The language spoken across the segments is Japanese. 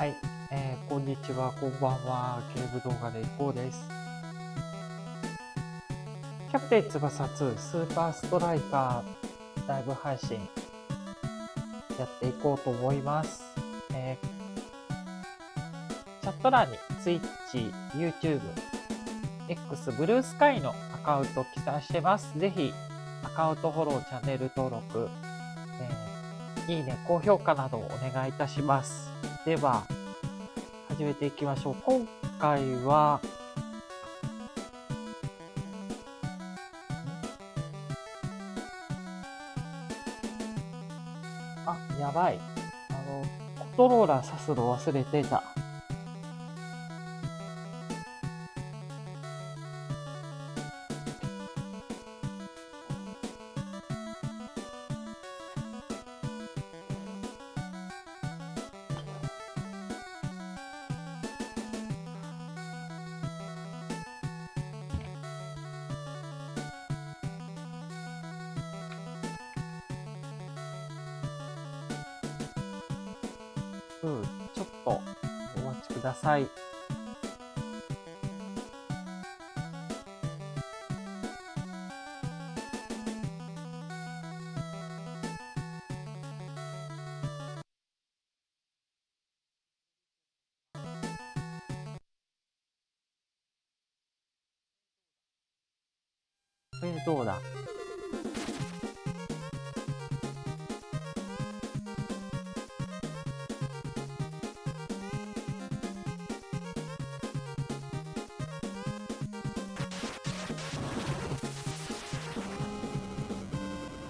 はい、こんにちは、こんばんは。ゲーム動画でいこうです。キャプテン翼2スーパーストライカーライブ配信やっていこうと思います。チャット欄に Twitch、YouTube、X、BlueSky のアカウント記載してます。ぜひアカウントフォロー、チャンネル登録、いいね、高評価などをお願いいたします。では始めていきましょう。今回はやばい、コントローラー挿すの忘れてた。ちょっとお待ちください。どうだ。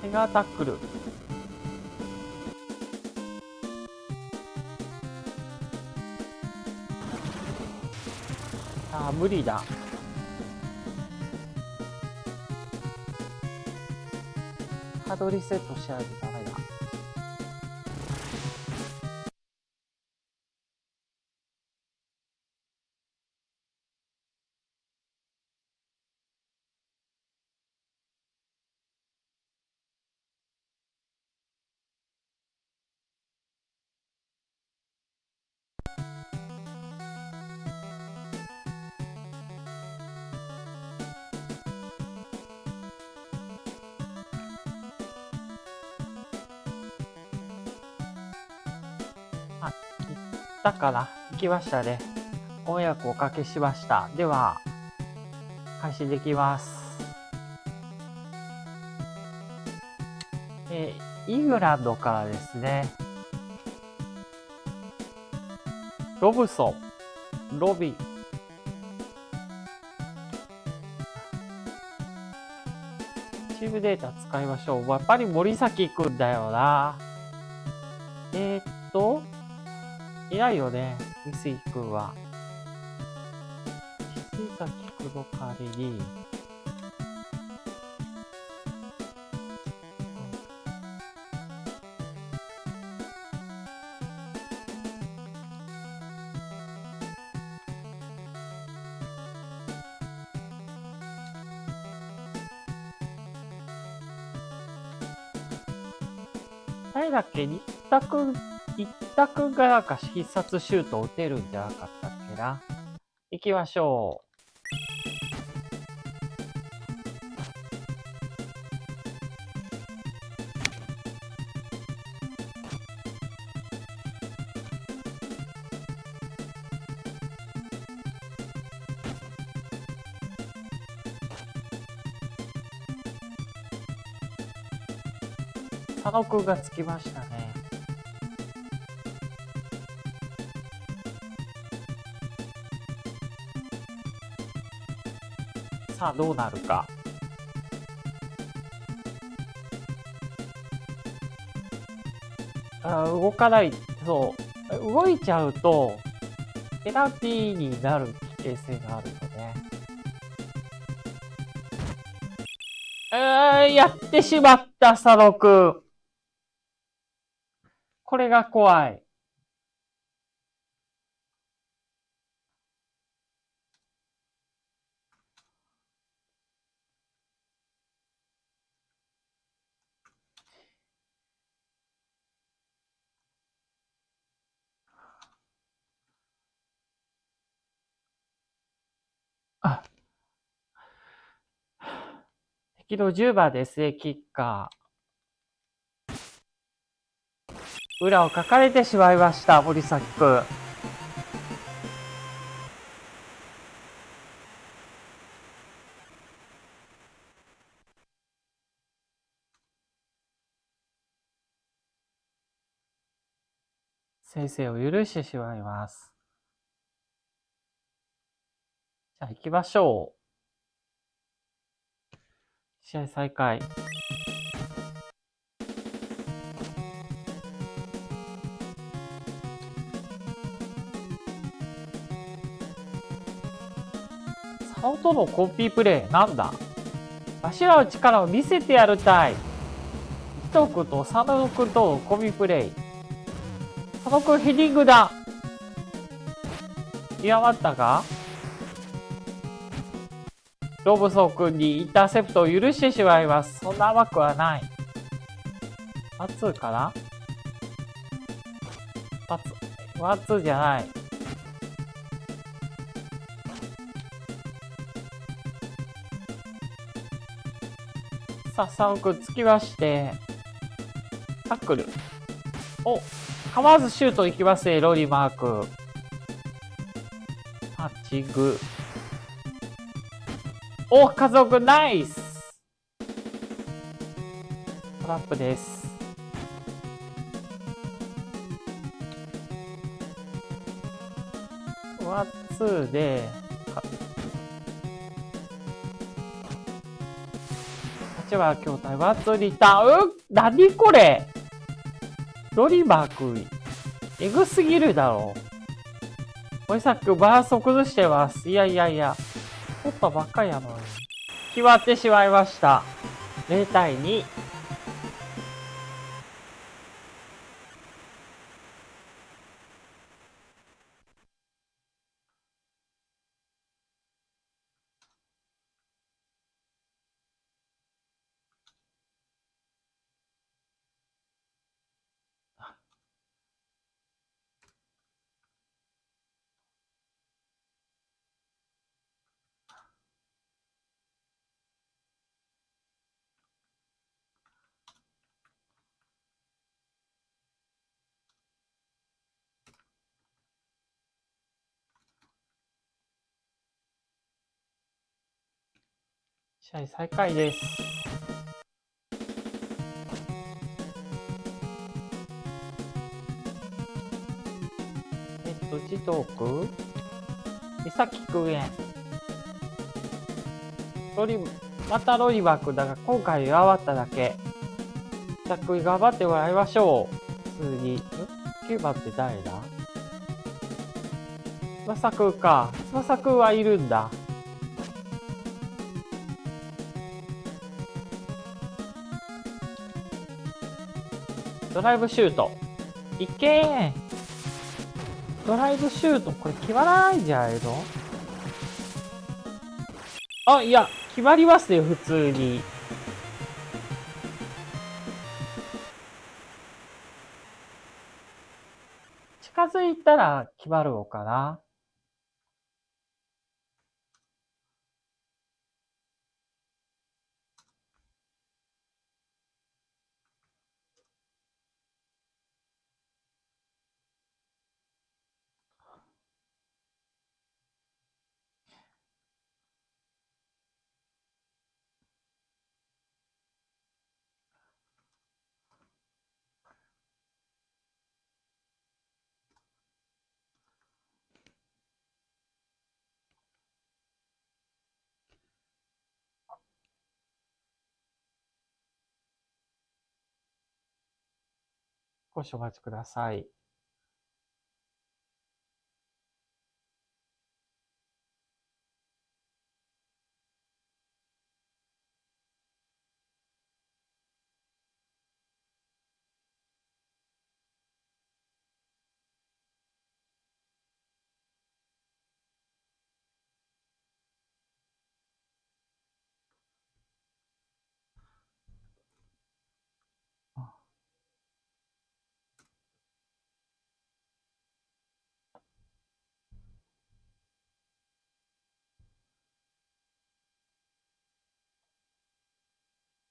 フィガータックル。あー、無理だ。ハードリセットしないとダメだ。だから行きましたね。ご迷惑をおかけしました。では開始できます。イングランドからですね。ロブソン、ロビン、チームデータ使いましょう。やっぱり森崎行くんだよな。いないよね、三井くんは。三井崎くんの代わりに、誰だっけ、新田くん。新田くんがなんか必殺シュートを打てるんじゃなかったっけな。行きましょう。佐野くんがつきましたね。さあどうなるか。動かない。そう、動いちゃうとペナルティーになる危険性があるよね。やってしまった佐野くん。これが怖い。あ、適度10番で SA キッカー。裏をかかれてしまいました、森崎くん。先制を許してしまいます。じゃあ行きましょう。試合再開。竿とのコピープレイなんだ。わしらの力を見せてやるたい。伊藤君と佐野君とのコピープレイ。佐野君ヘディングだ。居合わったがロブソン君にインターセプトを許してしまいます。そんな甘くはない。ワンツーかな。ワンツーじゃない。さあ佐野君突きましてタックルおっ構わずシュートいきますね、ロリマーク。パッチング。お、カズオくん、ナイストラップです。ワン、ツーで、立場筐体、ワン、ツーリターン。なにこれロリマーク、エグすぎるだろう。森崎くん、バランスを崩してます。いやいやいや。取ったばっかりやのに。決まってしまいました。0対2。試合再開です。自動区三崎くんへまたロリバーくんだが今回弱まっただけ。三崎くん頑張ってもらいましょう。普通に9番って誰だ。翼くんか。翼くんはいるんだ。ドライブシュート。いけー。ドライブシュート、これ決まらないんじゃないの？あ、いや、決まりますよ、普通に。近づいたら決まるのかな？少しお待ちください。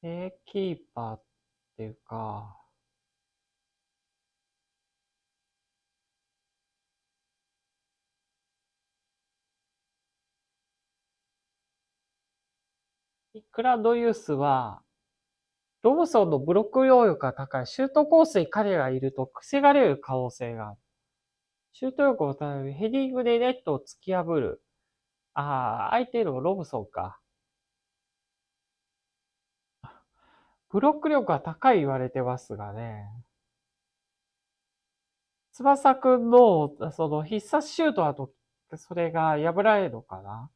キーパーっていうか、イクラドユースは、ロブソンのブロック能力が高い。シュートコースに彼がいると癖が出る可能性がある。シュート力を高め、ヘディングでネットを突き破る。ああ、相手のロブソンか。ブロック力が高い言われてますがね。翼くんの、その必殺シュートだと、それが破られるのかな。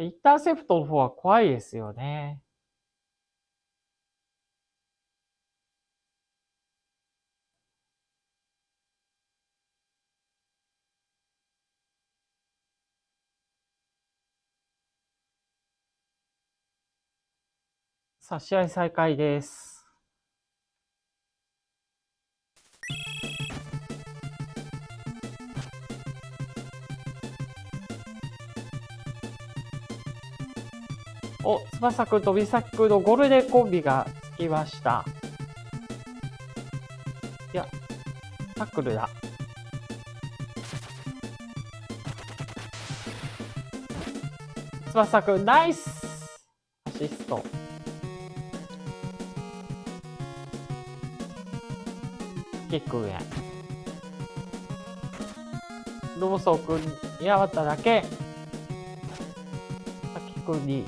インターセプトの方は怖いですよね。さあ、試合再開です。お、翼くんと美咲くんのゴールデンコンビがつきました。いや、タックルだ。翼くん、ナイスアシスト。キック上。ロボソンくん、に合わっただけ。さきくんに。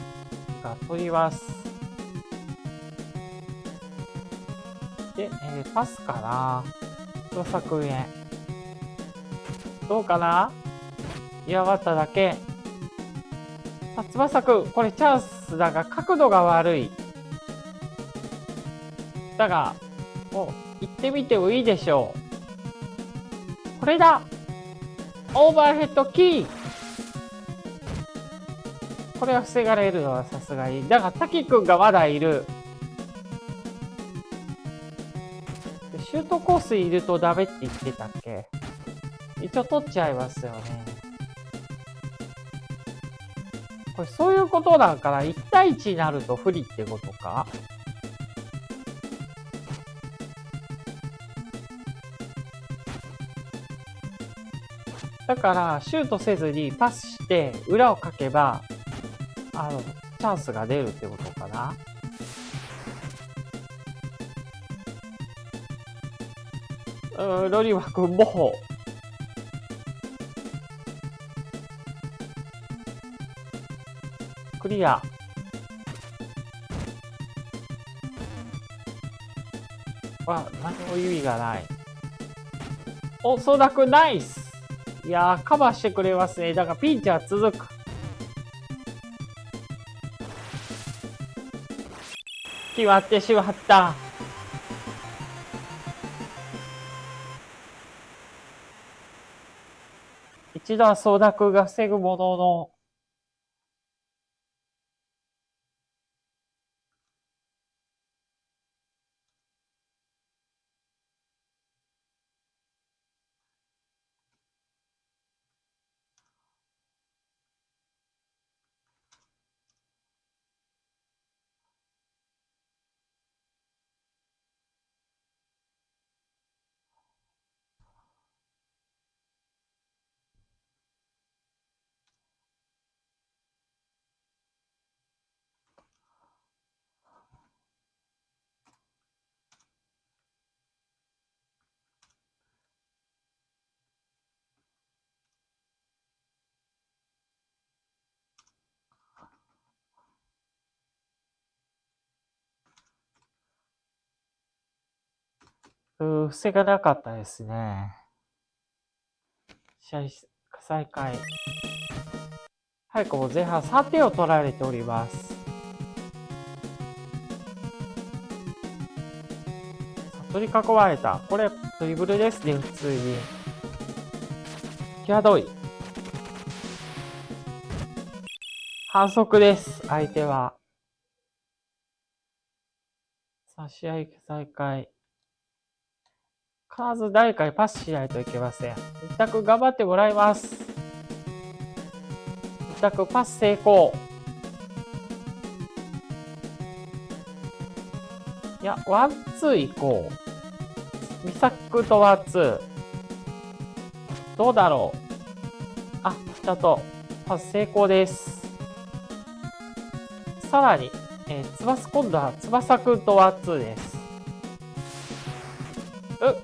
取ります。で、パスかな。翼くんへ。どうかな。嫌がっただけ。あ、翼くん、これチャンスだが角度が悪い。だが、もう行ってみてもいいでしょう。これだ。オーバーヘッドキー。これは防がれるのはさすがに。だが、滝くんがまだいる。シュートコースいるとダメって言ってたっけ。一応取っちゃいますよね。これそういうことだから、1対1になると不利ってことか。だから、シュートせずにパスして裏をかけば、チャンスが出るってことかな。ロリワくん、模倣。クリア。わ、何も意味がない。お、そうだくん、ナイス。いやー、カバーしてくれますね。だからピンチは続く。決まってしまった。一度は相田君が防ぐものの、防がなかったですね。試合再開。早くも前半3点を取られております。取り囲まれた。これドリブルですね、普通に。際どい。反則です、相手は。さあ、試合再開。必ず誰かにパスしないといけません。一択頑張ってもらいます。択、パス成功。いや、ワンツー行こう。ミサックとワンツー。どうだろう。あ、ちゃんとパス成功です。さらに、翼、今度は翼くんとワンツーです。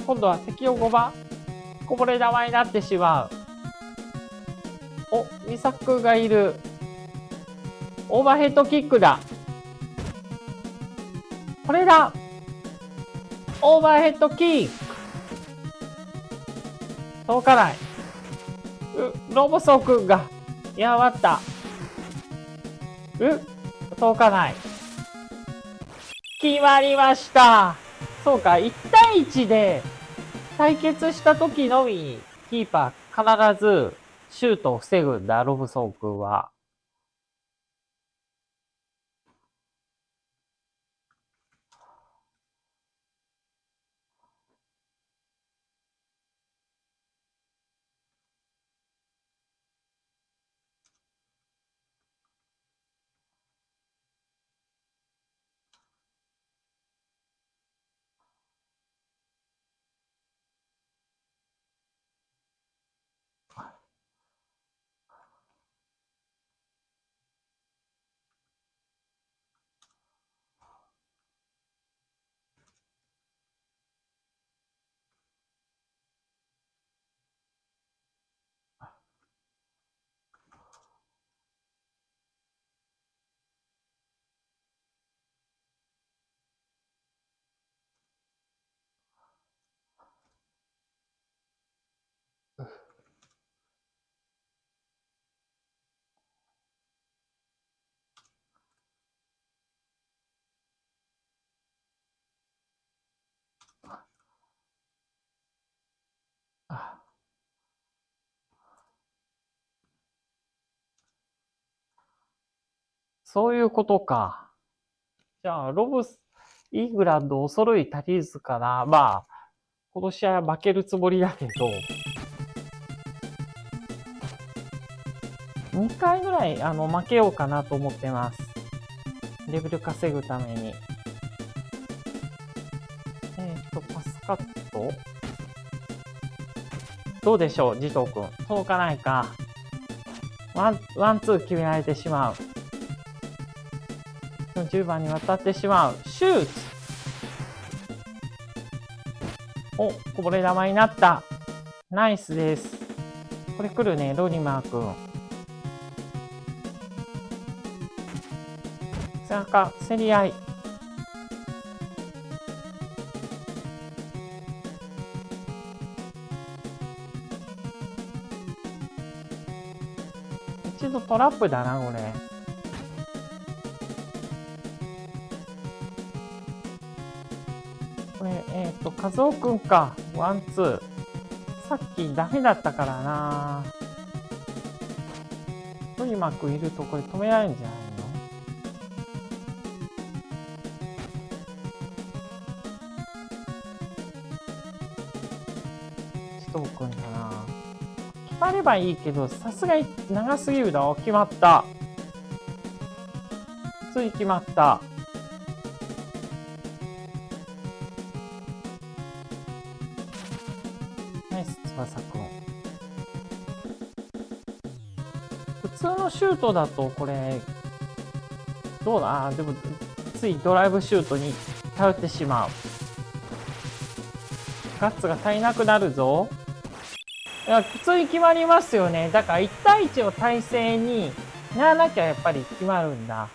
今度は敵を5番こぼれ球になってしまう。お、ミサクがいる。オーバーヘッドキックだ。これだ。オーバーヘッドキック。届かない。ロボソ君が。いや、待った。届かない。決まりました。そうか、1対1で対決した時のみ、キーパー必ずシュートを防ぐんだ、ロブソン君は。そういうことか。じゃあ、イングランド恐るい足りずかな。まあ、この試合は負けるつもりだけど、2回ぐらい負けようかなと思ってます。レベル稼ぐために。パスカットどうでしょう、慈瞳くん。届かないか。ワンツー決められてしまう。10番に渡ってしまう。シュート。お、こぼれ球になった。ナイスです。これ来るね、ロニマー君。背中、競り合い。一度トラップだな、これ。カズオくんか。ワンツー。さっきダメだったからな。トリマくんいるとこれ止められるんじゃないの？慈瞳くんだな。決まればいいけど、さすがに長すぎるだろ。決まった。つい決まった。シュートだとこれどうだ。でもついドライブシュートに頼ってしまう。ガッツが足りなくなるぞ。いや、普通に決まりますよね。だから1対1の体勢にならなきゃやっぱり決まるんだ。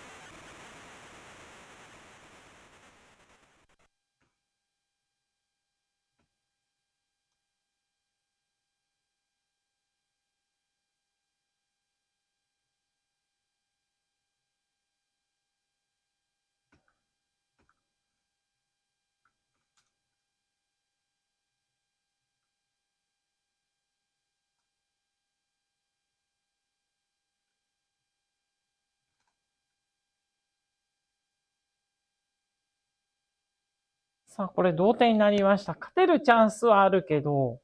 さあ、これ同点になりました。勝てるチャンスはあるけど、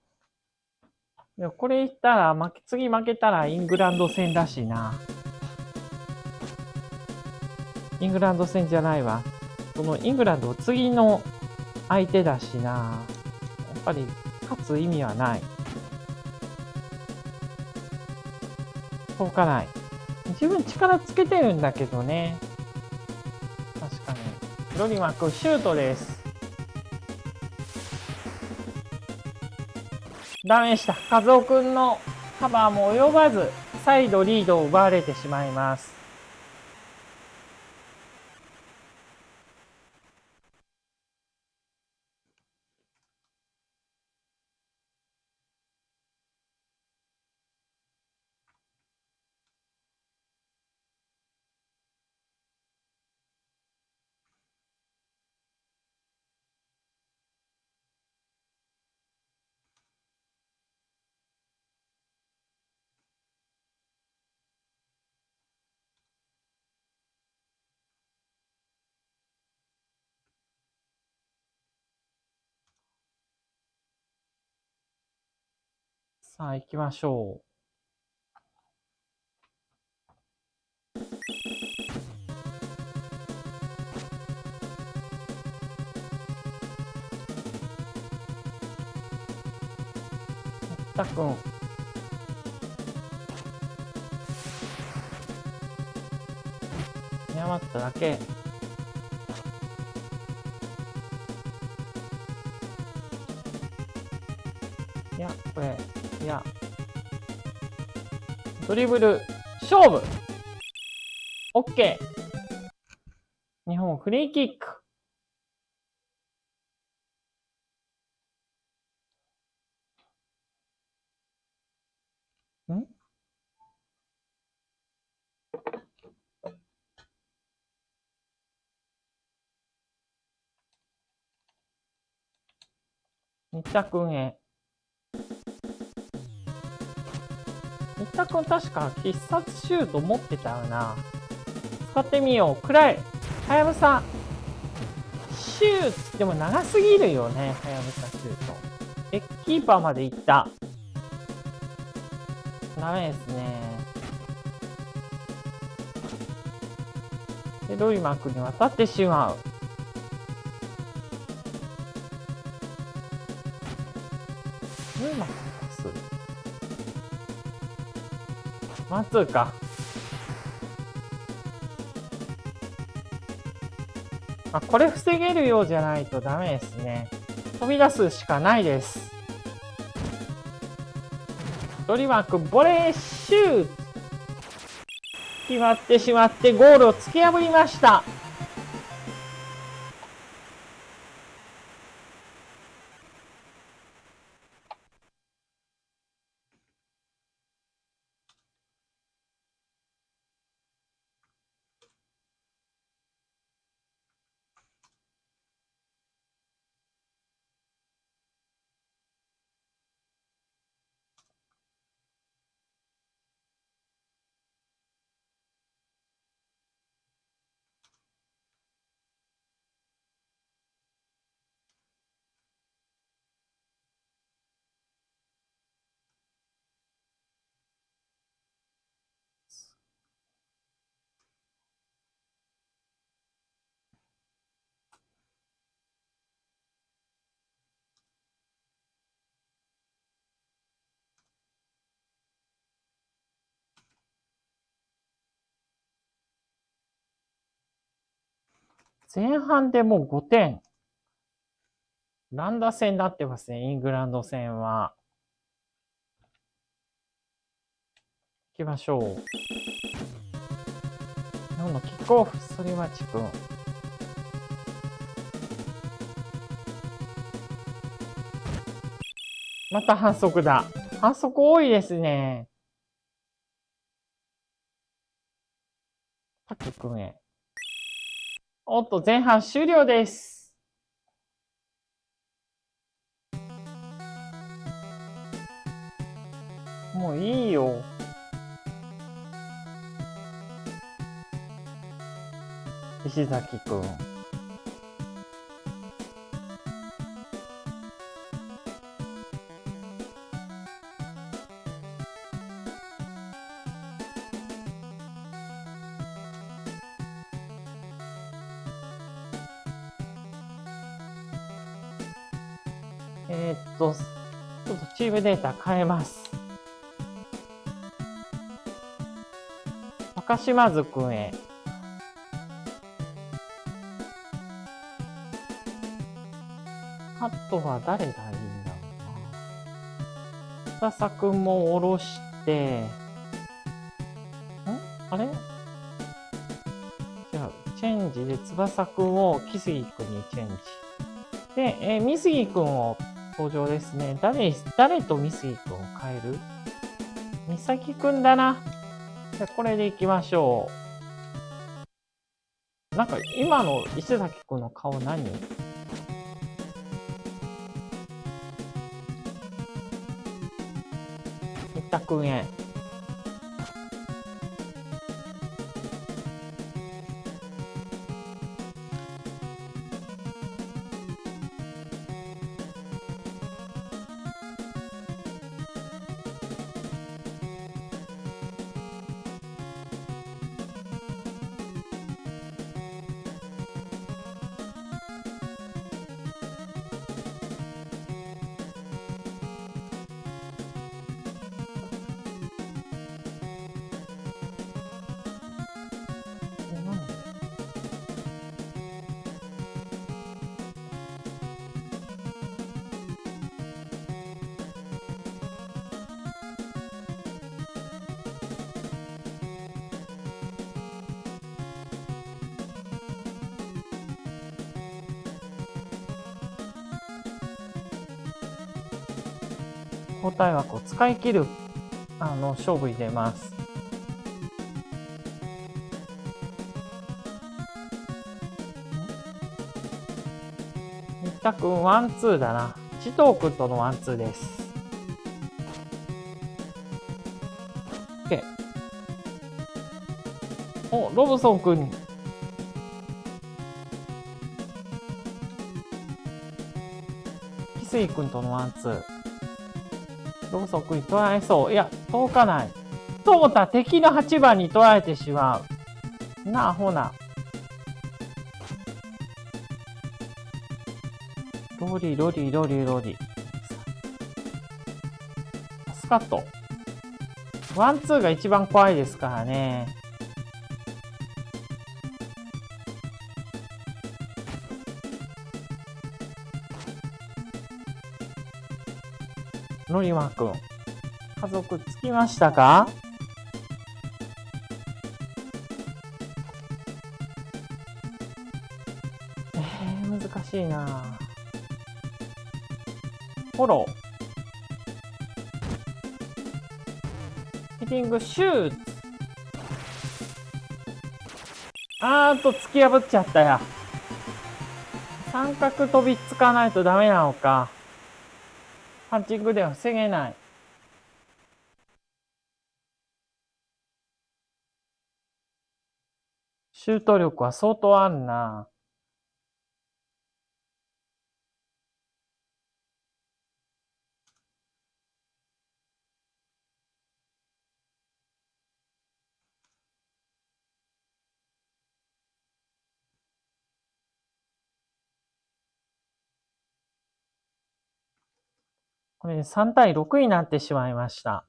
でもこれいったら次負けたらイングランド戦だしな。イングランド戦じゃないわ。このイングランド次の相手だしな。やっぱり勝つ意味はない。しょうがない。自分力つけてるんだけどね。確かに。ロリマックシュートです。ダメでした。カズオくんのカバーも及ばず、再度リードを奪われてしまいます。さあ、行きましょう。堀田君。見余っただけ。いや、これ。いや、ドリブル勝負。 OK、 日本フリーキック。新田君へ。新田君確か必殺シュート持ってたよな。使ってみよう。くらいはやぶさシュート。でも長すぎるよね、はやぶさシュート。え、キーパーまでいった。ダメですね。でロイマークに渡ってしまう。ロイマークワンツーか。あ、これ防げるようじゃないとダメですね。飛び出すしかないです。ドリマーク、ボレーシュート。決まってしまってゴールを突き破りました。前半でもう5点。ランダ戦になってますね、イングランド戦は。行きましょう。日本のキックオフ、反町君。また反則だ。反則多いですね。タック君へ。おっと、前半終了です。もういいよ。石崎くん。ちょっとチームデータ変えます。高島津くんへ。あとは誰がいいんだろうな。笹くんも下ろして、あれ？違う。チェンジで翼くんを木杉くんにチェンジ。で、美杉くんを登場ですね。誰と美杉くんを変える？美咲くんだな。じゃあこれでいきましょう。なんか今の石崎くんの顔何？三田くんへ。交代枠を使い切る勝負に出ます。新田くんワンツーだな。地頭くんとのワンツーです。 OK。 おロブソンくんに翡翠くんとのワンツー。ロブソン君に取られそう。いや、届かない。と思ったら敵の8番に取られてしまう。なあ、ほな。ロリロリロリロリ。スカット。ワンツーが一番怖いですからね。ロリマン君家族つきましたか？難しいな。フォローヒッティングシュート。突き破っちゃったや。三角飛びつかないとダメなのか。パンチングでは防げない。シュート力は相当あるな。これ3対6になってしまいました。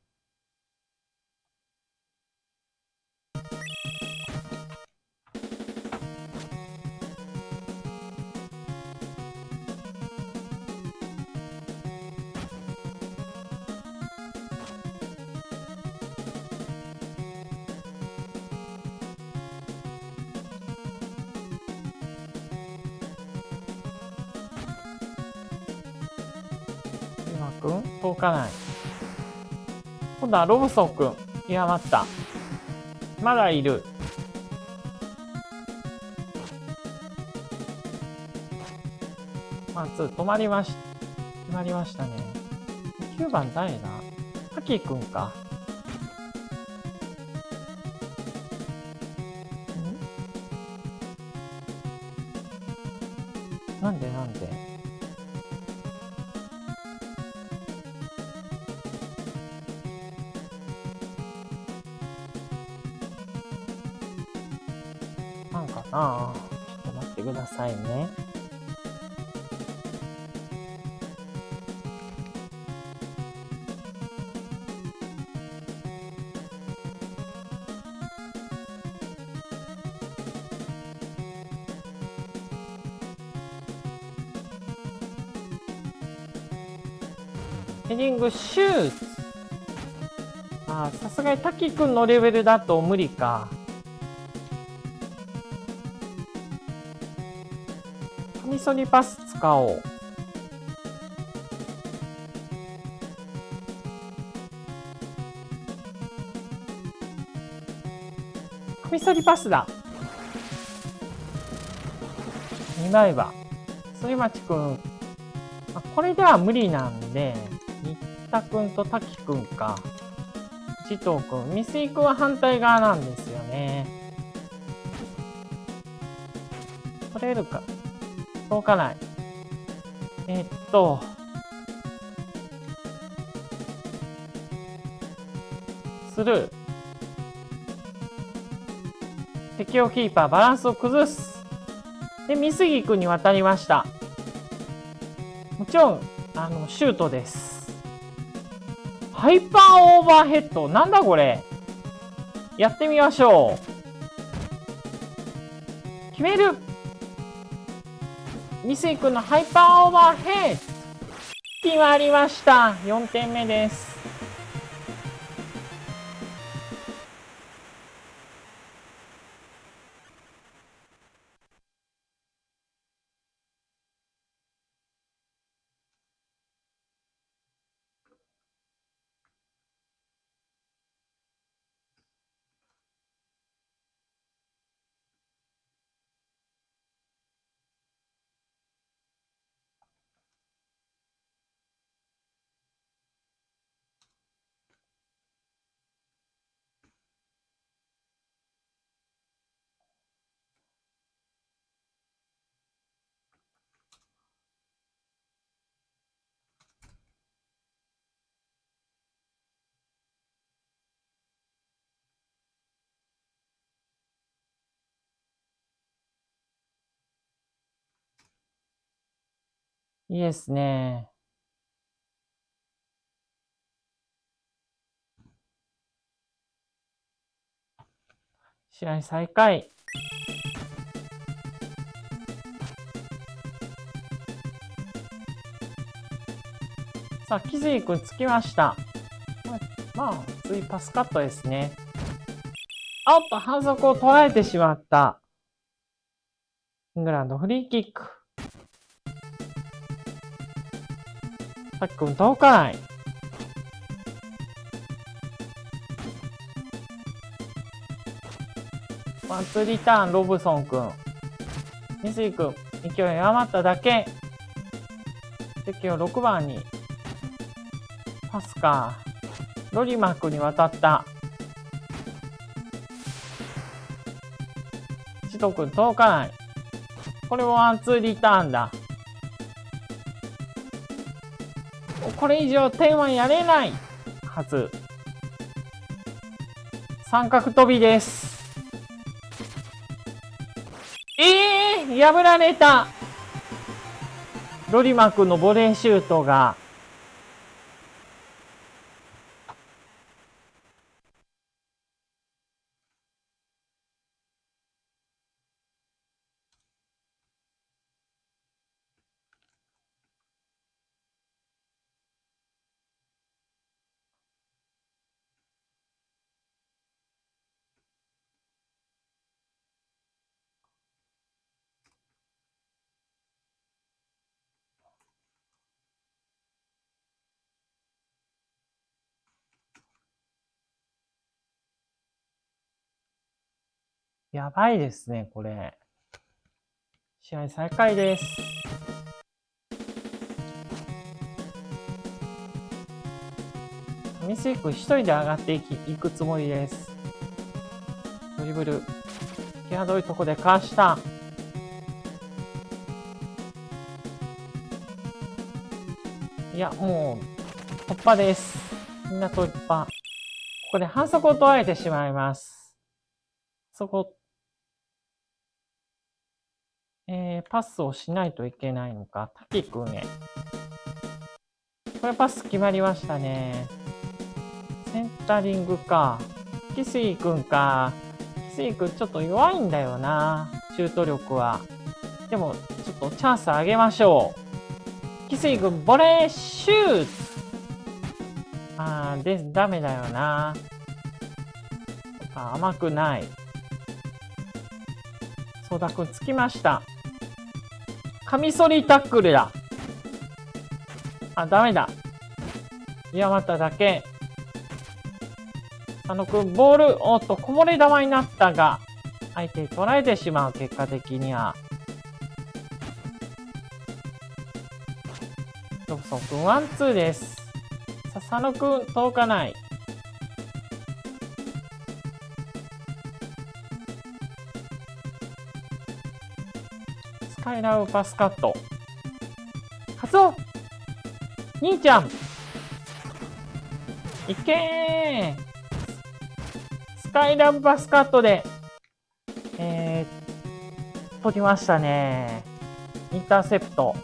届かない。今度はロブソン君。いや待った、まだいる。ワンツー止まりましたね。9番誰だ？タキ君か。なんでちょっと待ってくださいね。ヘディングシュート。ああ、さすがに滝くんのレベルだと無理か。カミソリパス使おう。カミソリパスだ。2枚刃。反町くん。あ、これでは無理なんで、新田くんと滝くんか。一藤くん。三井くんは反対側なんですよね。取れるか。動かない。スルー。敵をキーパー、バランスを崩す。で、三杉くんに渡りました。もちろん、シュートです。ハイパーオーバーヘッド。なんだこれ。やってみましょう。決める。三井くんのハイパーオーバーヘッド。決まりました。4点目です。いいですね。試合再開。さあ、木杉君つきました。まあ、次パスカットですね。あっと、反則を取られてしまった。イングランドフリーキック。たっくん届かない。ワンツーリターン、ロブソンくん。三井くん、勢い余っただけ。敵を6番に。パスか。ロリマ君に渡った。千戸くん届かない。これもワンツーリターンだ。これ以上点はやれないはず。三角飛びです。破られた。ロリマ君のボレーシュートが。やばいですね、これ。試合再開です。ミスイク一人で上がっていくつもりです。ドリブル。際どいとこでかわした。いや、もう、突破です。みんな突破。ここで反則を取られてしまいます。そこ。パスをしないといけないのか。滝くんへ。これパス決まりましたね。センタリングか。木杉くんか。木杉くんちょっと弱いんだよな。シュート力は。でも、ちょっとチャンスあげましょう。木杉くん、ボレーシュート。あー、で、ダメだよな。あ、甘くない。ソダくん、つきました。カミソリタックルだ。あ、ダメだ。嫌まっただけ。佐野くん、ボール、おっと、こぼれ球になったが、相手に取られてしまう、結果的には。ロブソンくん、ワンツーです。さ、佐野くん、届かない。スカイラウパスカット。カツオ兄ちゃんいけー、スカイラブバスカットで、取りましたね。インターセプト。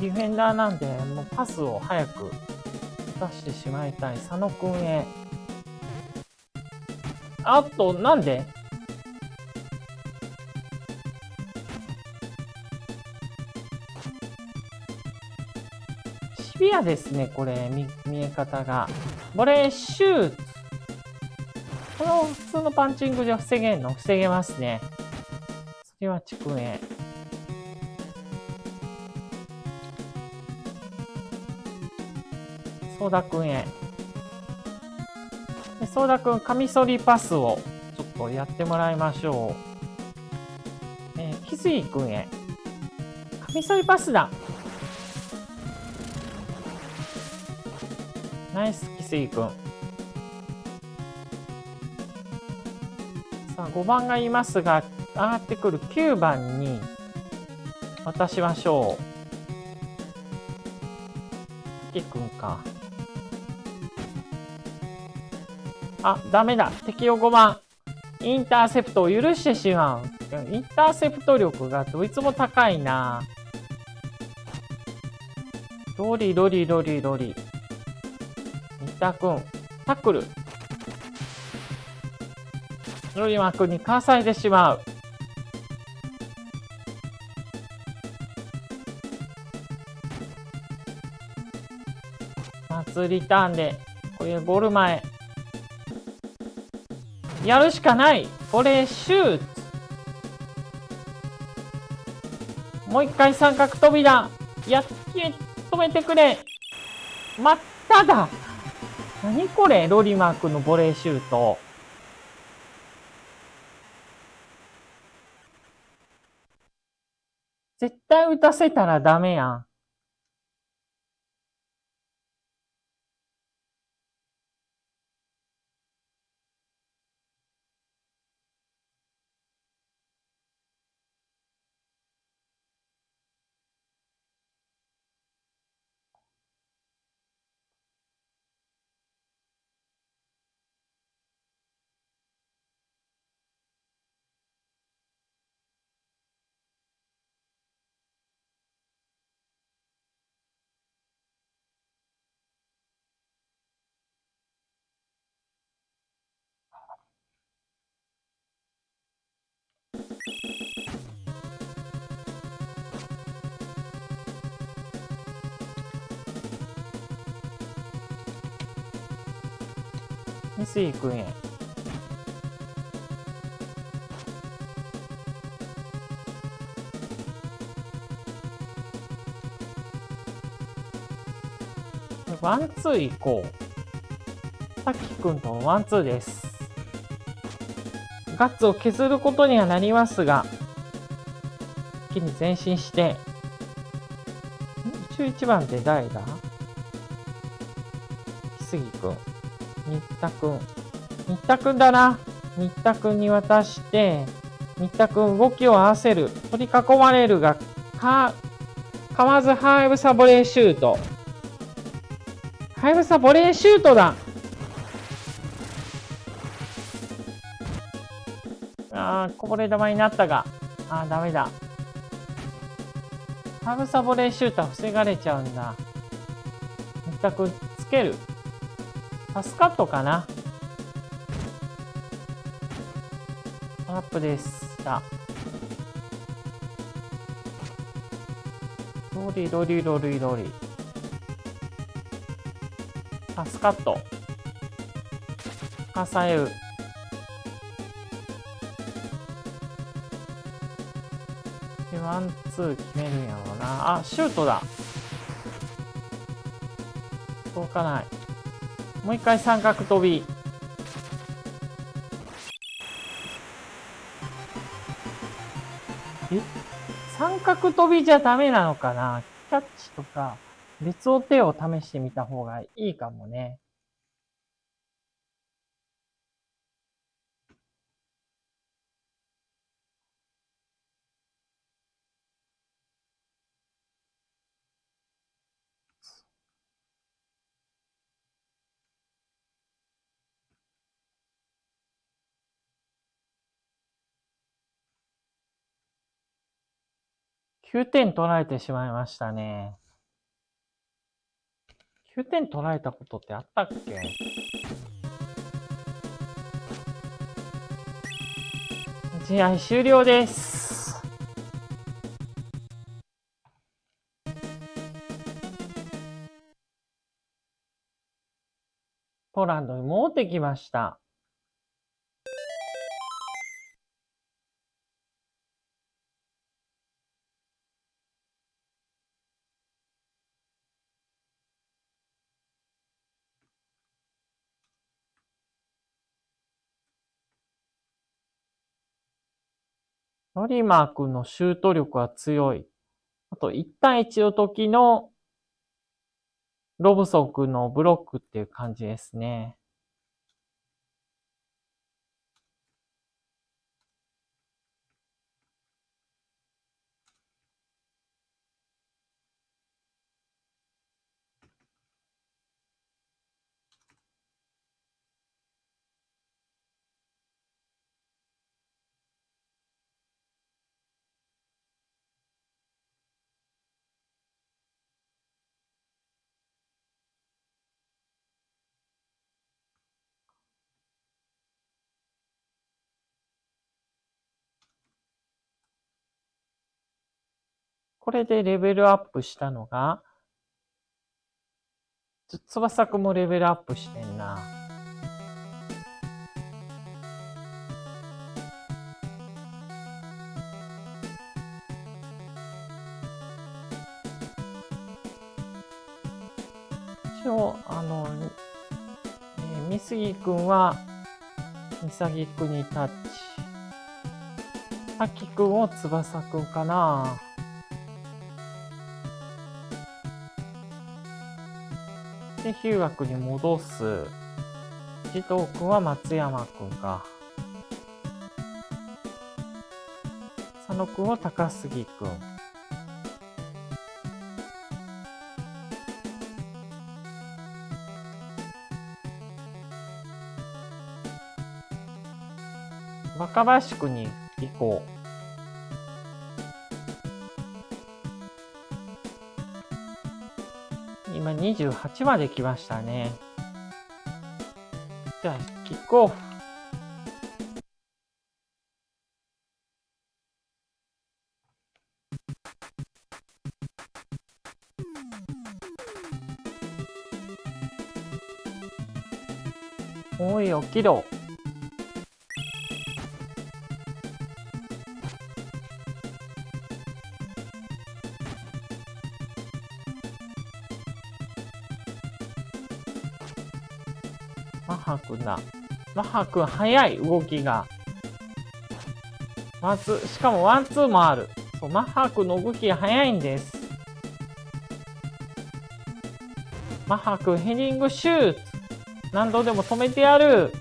ディフェンダーなんで、もうパスを早く出してしまいたい。佐野くんへ。あと、なんでシビアですね、これ、見え方が。ボレーシュート。この普通のパンチングじゃ防げんの？防げますね。次は地区へ。ソーダくんへ。で、ソーダくん、カミソリパスをちょっとやってもらいましょう。キズイくんへ。カミソリパスだ。ナイス、キズイくん。さあ、5番がいますが、上がってくる9番に渡しましょう。キくんか。あ、ダメだ。敵を5番。インターセプトを許してしまう。インターセプト力がどいつも高いな。ロリロリロリロリ。三田くん。タックル。ロリマくんにかわされてしまう。ツーリターンで、これゴール前。やるしかない。これシュート。もう一回三角扉。やっ止めてくれ。まっただ。何これ、ロリマークのボレーシュート。絶対打たせたらダメやん。水井君へ。ワンツー行こう。さきくんとのワンツーです。ガッツを削ることにはなりますが、一気に前進して、11番で誰だ？ひすぎくん、新田くん。新田くんだな。新田くんに渡して、新田くん動きを合わせる。取り囲まれるが、かわずハイブサボレーシュート。ハイブサボレーシュートだ。こぼれ球になったが、ダメだ。ハイブサボレーシュートは防がれちゃうんだ。一択つける。パスカットかな。トラップでした。ロリ。パスカット。笠江。で、ワン、ツー決めるんやろうな。シュートだ。届かない。もう一回三角飛び。三角飛びじゃダメなのかな？キャッチとか、別の手を試してみた方がいいかもね。9点取られてしまいましたね。9点取られたことってあったっけ？試合終了です。ポーランドに戻ってきました。ノリマー君のシュート力は強い。あと、1対1の時のロブソン君のブロックっていう感じですね。これでレベルアップしたのが、翼くんもレベルアップしてんな。一応、美杉くんは、美咲くんにタッチ。咲くんを翼くんかな。で、ヒューガ君に戻す。児童君は松山君か。佐野君は高杉君。若林君に行こう。今28まで来ましたね。じゃあ、キックオフ。おい、起きろ。マハ君だ。マハ君早い、動きが。まず、しかもワンツーもある。そう、マハ君の動きが早いんです。マハ君ヘディングシュート。何度でも止めてやる。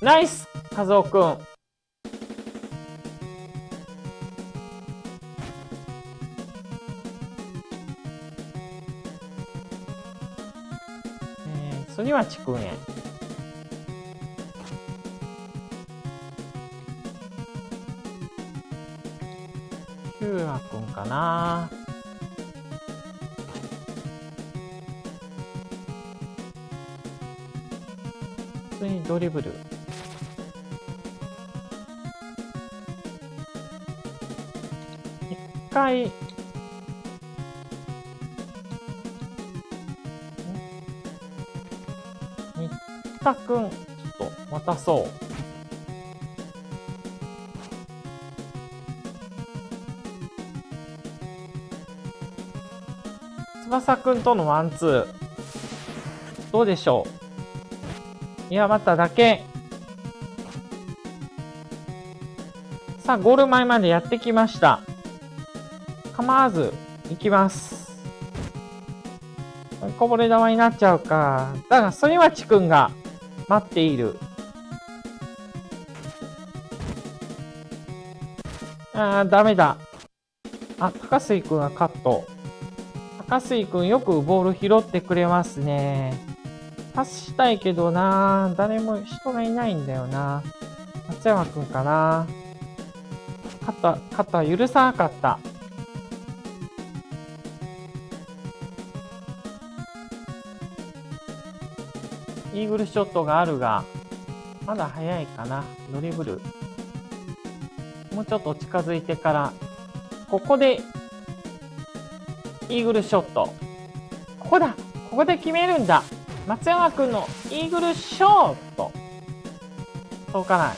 ナイスカズオくん。次はちくんへ。ヒューアくんかな。普通にドリブル。一回。新田くん、ちょっと渡そう。翼くんとのワンツー。どうでしょう。いや、まただけ。さあ、ゴール前までやってきました。構わず、行きます。こぼれ球になっちゃうか。だが、反町くんが、待っている。ああ、ダメだ。あ、高杉くんがカット。高杉くんよくボール拾ってくれますね。パスしたいけどな。誰も人がいないんだよな。松山くんかな。カットは許さなかった。イーグルショットがあるが、まだ早いかな。ドリブル。もうちょっと近づいてから、ここで、イーグルショット。ここだ！ここで決めるんだ！松山くんのイーグルショット！届かない。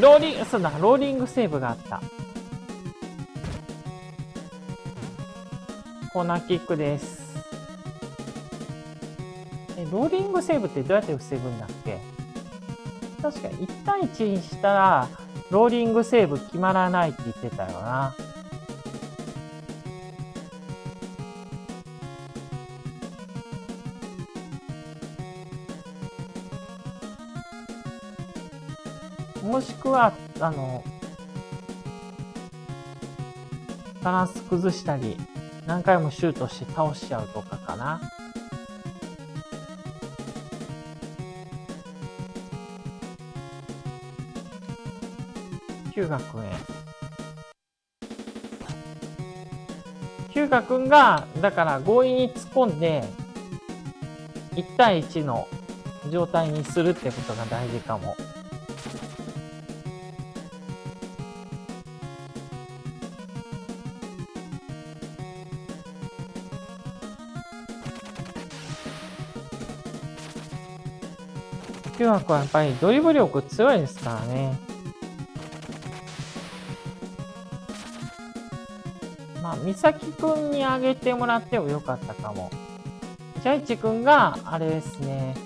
ローリングセーブがあった。コーナーキックです。ローリングセーブってどうやって防ぐんだっけ？確か1対1にしたら、ローリングセーブ決まらないって言ってたよな。もしくは、バランス崩したり、何回もシュートして倒しちゃうとかかな。ヒューガ君へ。ヒューガ君がだから強引に突っ込んで1対1の状態にするってことが大事かも。ヒューア君はやっぱりドリブル力強いですからね。まあ、美咲くんにあげてもらってもよかったかも。ジャイチくんが、あれですね。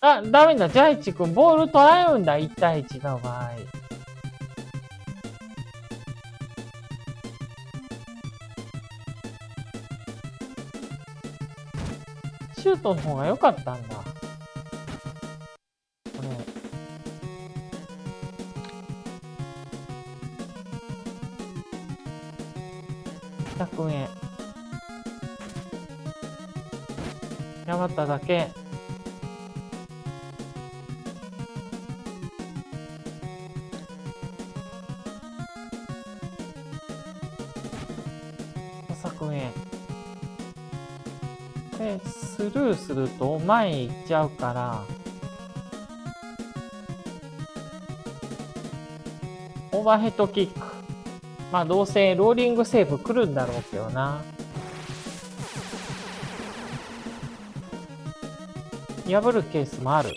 あ、ダメだ。ジャイチくん、ボール取られるんだ。1対1の場合。シュートの方が良かったんだ。これ。100円。やばっただけ。500円。で、スルーすると前に行っちゃうから、オーバーヘッドキック。まあどうせローリングセーブ来るんだろうけどな。破るケースもある。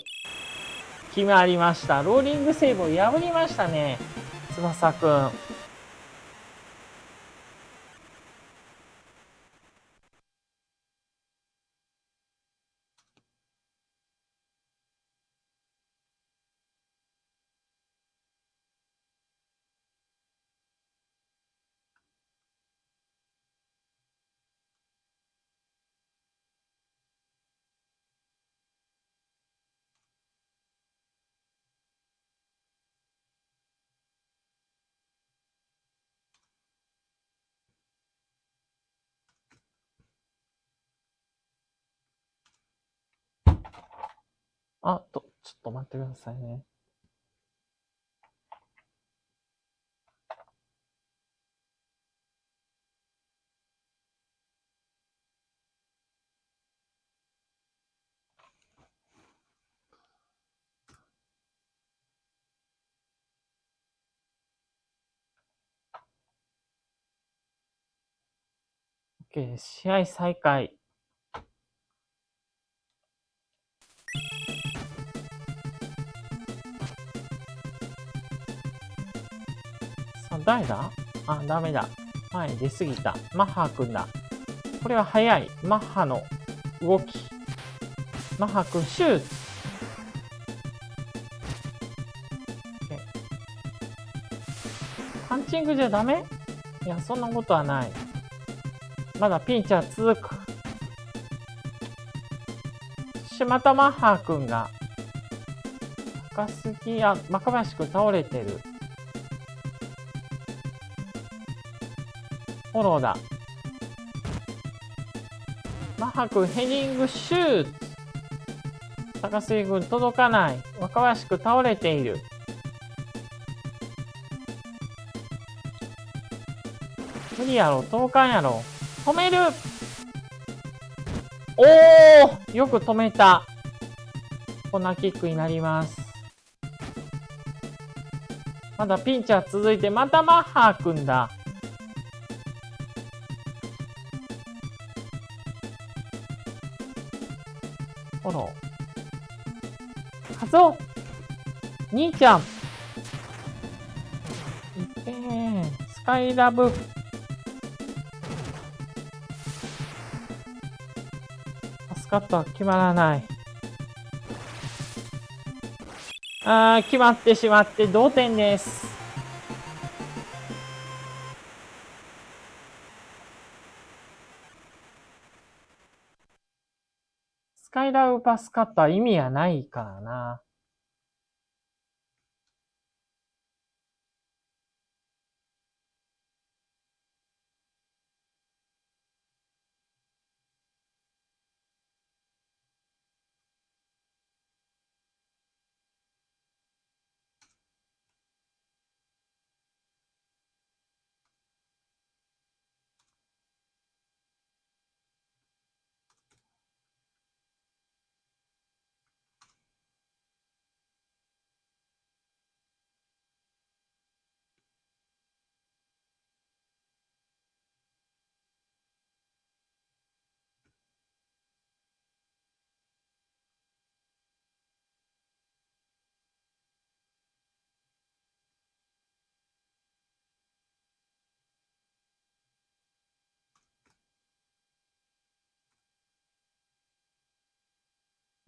決まりました。ローリングセーブを破りましたね、翼くん。あと、ちょっと待ってくださいね。OK、試合再開。誰だ？あ、ダメだ。前に出すぎた。マッハ君だ。これは速い。マッハの動き。マッハ君、シュート！パンチングじゃダメ？いや、そんなことはない。まだピンチは続く。そしてまたマッハ君が。高杉や若林君倒れてる。フォローだ。マハ君ヘディングシュート。高杉君届かない。若林君倒れている。無理やろ、届かんやろ。止める。おお、よく止めた。コーナーキックになります。まだピンチは続いて、またマッハ君だ。カツオ兄ちゃん、スカイラブ。パスカットは決まらない。あー、決まってしまって同点です。スカイラブパスカットは意味はないからな。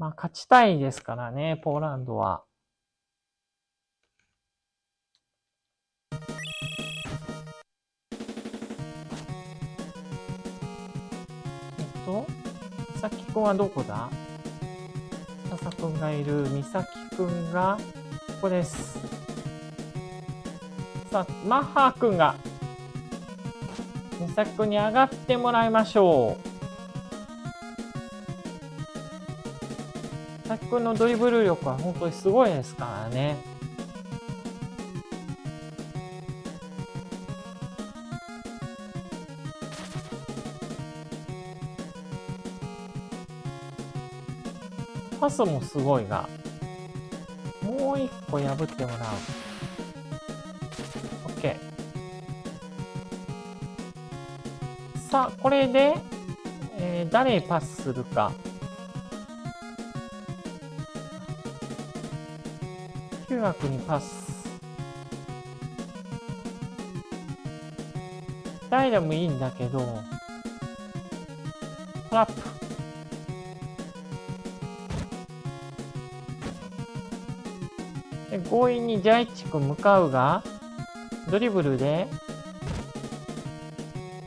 まあ、勝ちたいですからね、ポーランドは。美咲くんはどこだ？美咲くんがいる。美咲くんが、ここです。さあ、マッハくんが、美咲くんに上がってもらいましょう。佐々木君のドリブル力は本当にすごいですからね。パスもすごいが、もう一個破ってもらう。OK。さあ、これで、誰にパスするか。中学にパス。ダイラもいいんだけど、トラップ。で、強引にジャイチク向かうが、ドリブルで、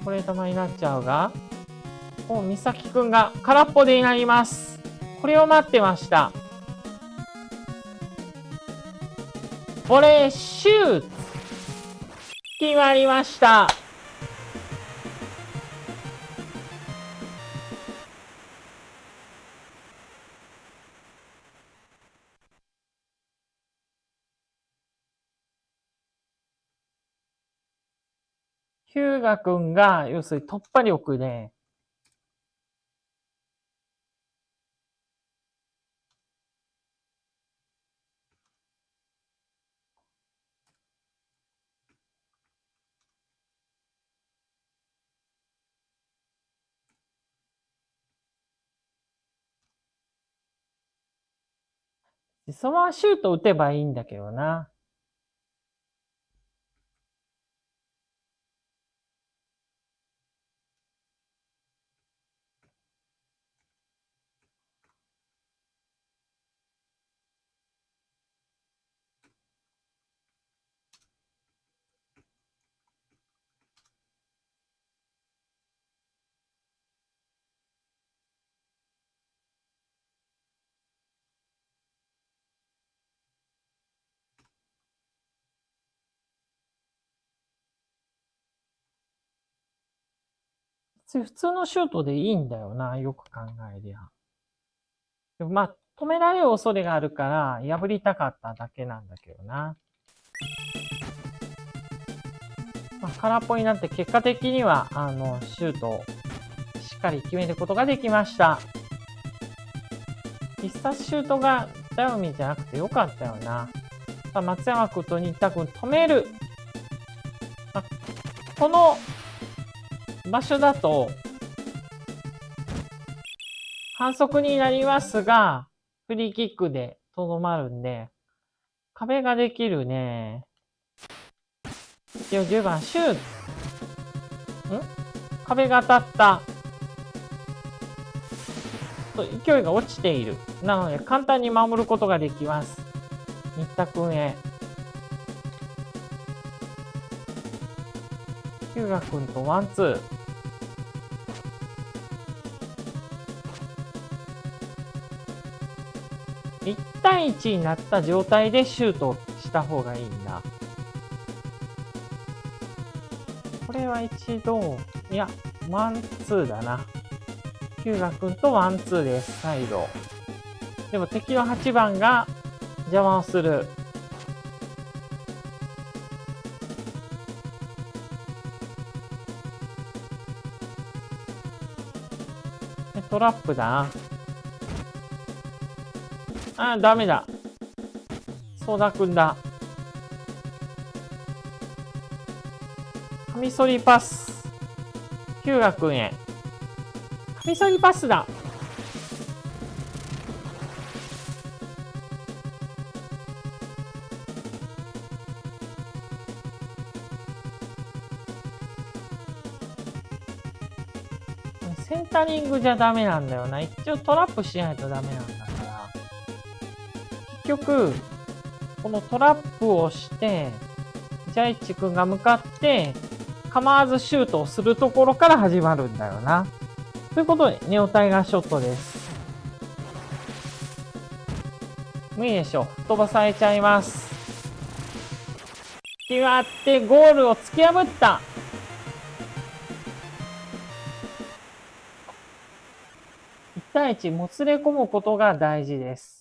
これ球になっちゃうが、お、美咲くんが空っぽでになります。これを待ってました。ボレーシュート決まりました。ヒューガ君が、要するに突破力で、そのままシュート打てばいいんだけどな。普通のシュートでいいんだよな、よく考えりゃ。でもまあ、止められる恐れがあるから、破りたかっただけなんだけどな。まあ、空っぽになって、結果的には、シュートをしっかり決めることができました。必殺シュートがダウミじゃなくてよかったよな。さあ、松山君と新田君止める。まあ、この、場所だと、反則になりますが、フリーキックでとどまるんで、壁ができるね。一応10番、シュート。ん？壁が当たった。と勢いが落ちている。なので、簡単に守ることができます。新田君へ。日向君とワンツー。1対1になった状態でシュートした方がいいんだ。これは一度、いや、ワンツーだな。日向君とワンツーです、サイド。でも敵の8番が邪魔をする。トラップだ。あ、ダメだ。ソーダくんだ。カミソリパス。ヒューガくんへ。カミソリパスだ。センタリングじゃダメなんだよな。一応トラップしないとダメなんだから。結局、このトラップをして、ジャイチ君が向かって、構わずシュートをするところから始まるんだよな。ということで、ネオタイガーショットです。無理でしょ。飛ばされちゃいます。決まってゴールを突き破った。1対1もつれ込むことが大事です。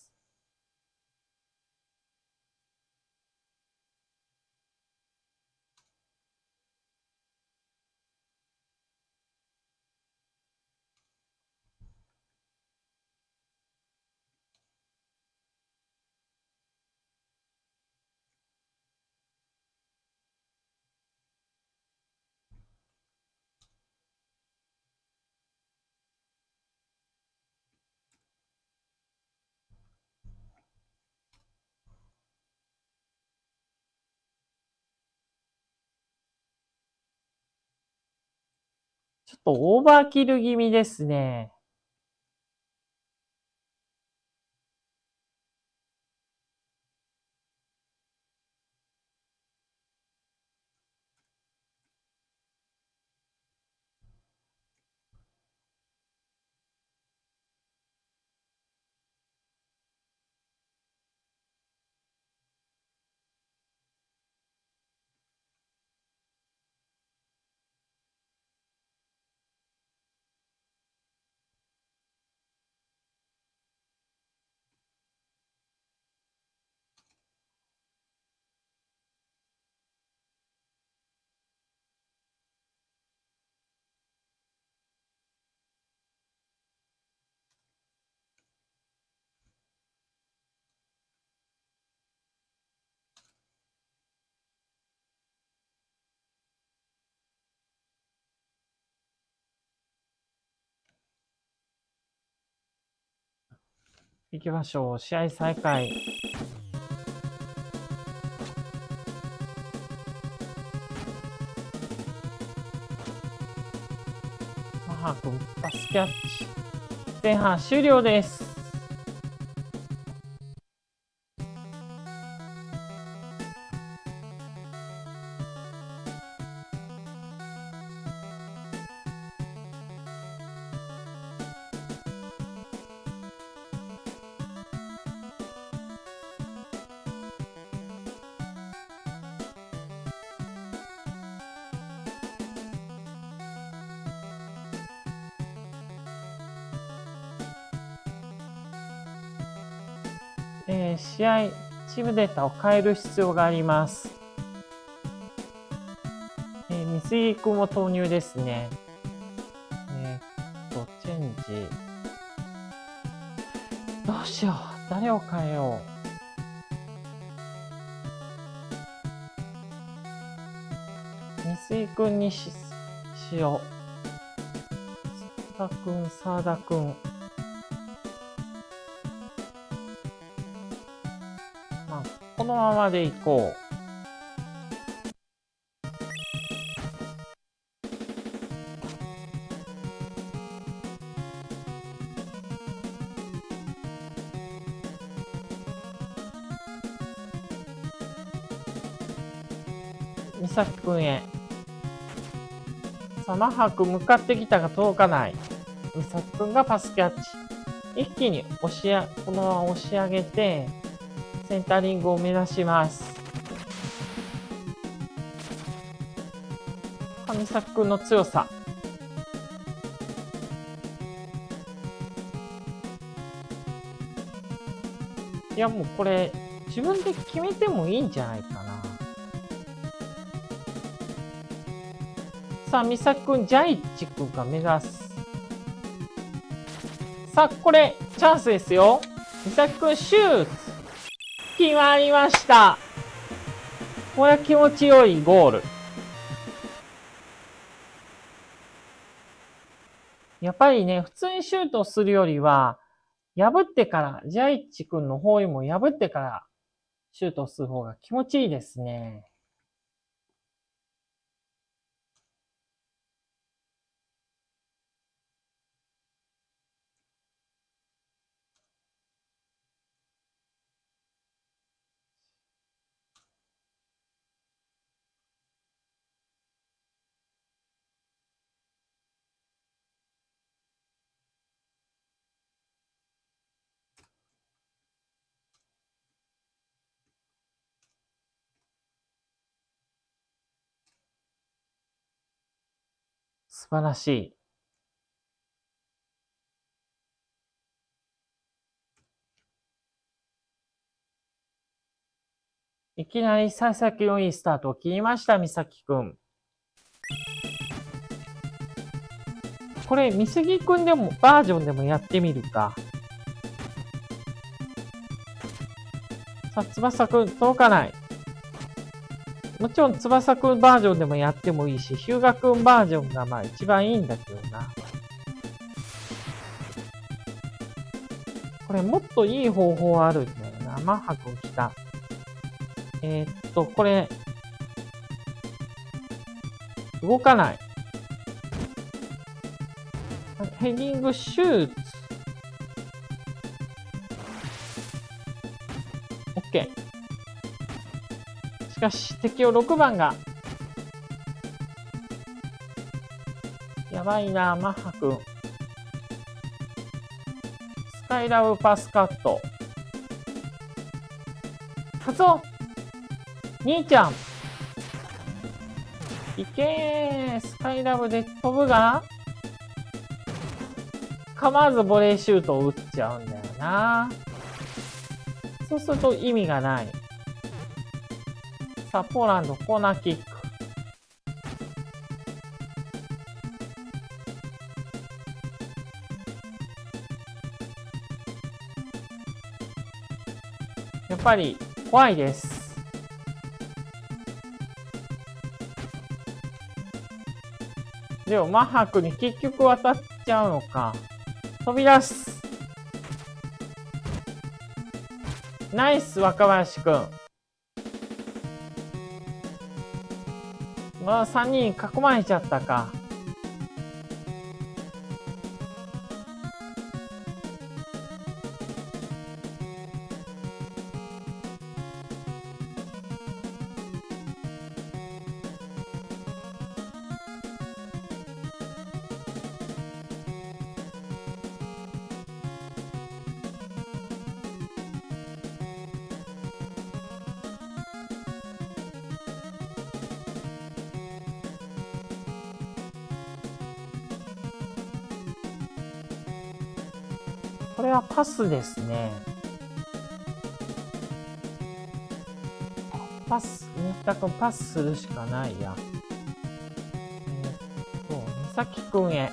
っとオーバーキル気味ですね。行きましょう。試合再開。マハ君、パスキャッチ。前半終了です。試合チームデータを変える必要があります。水井君も投入ですね。チェンジ。どうしよう。誰を変えよう。水井君にしよう。澤田君、澤田君。このままでいこう。美咲くんへ。さあ、マハ君向かってきたが届かない。美咲くんがパスキャッチ。一気にこのまま押し上げて、センタリングを目指します。神崎君の強さ。いや、もうこれ自分で決めてもいいんじゃないかな。さあ、美咲君、ジャイチ君が目指す。さあ、これチャンスですよ。美咲君、シュート。決まりました。これは気持ちよいゴール。やっぱりね、普通にシュートをするよりは、破ってから、ジャイッチ君の方にも破ってから、シュートをする方が気持ちいいですね。素晴らしい。いきなり幸先のいいスタートを切りました、美咲くん。これ、美咲くんでも、バージョンでもやってみるか。さあ、翼くん、届かない。もちろん、翼くんバージョンでもやってもいいし、ヒューガくんバージョンがまあ一番いいんだけどな。これもっといい方法あるんだよな。マハくん来た。これ、動かない。ヘディングシュート。OK。しかし、敵を6番が。やばいな、マッハ君。スカイラブパスカット。カツオ兄ちゃんいけー、スカイラブで飛ぶが、構わずボレーシュートを打っちゃうんだよな。そうすると意味がない。さあ、ポーランド、コーナーキック。やっぱり怖いです。でもマハクに結局渡っちゃうのか。飛び出す。ナイス若林くん。まあ3人囲まれちゃったか。これはパスですね。パス、新田君パスするしかないや。三崎君へ。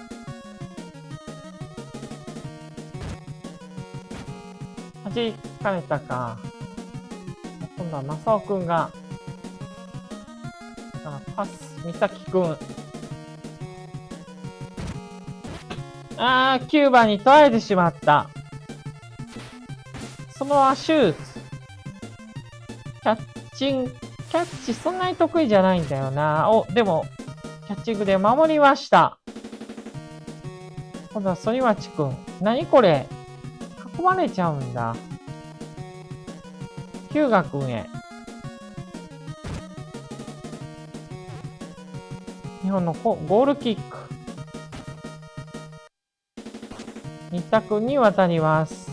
弾かれたか。今度は正雄君が。パス、三崎君。ああ、9番に取られてしまった。そのままシュート。キャッチ、そんなに得意じゃないんだよな。お、でも、キャッチングで守りました。今度は反町くん。何これ？囲まれちゃうんだ。日向くんへ。日本のゴールキック。新田くんに渡ります。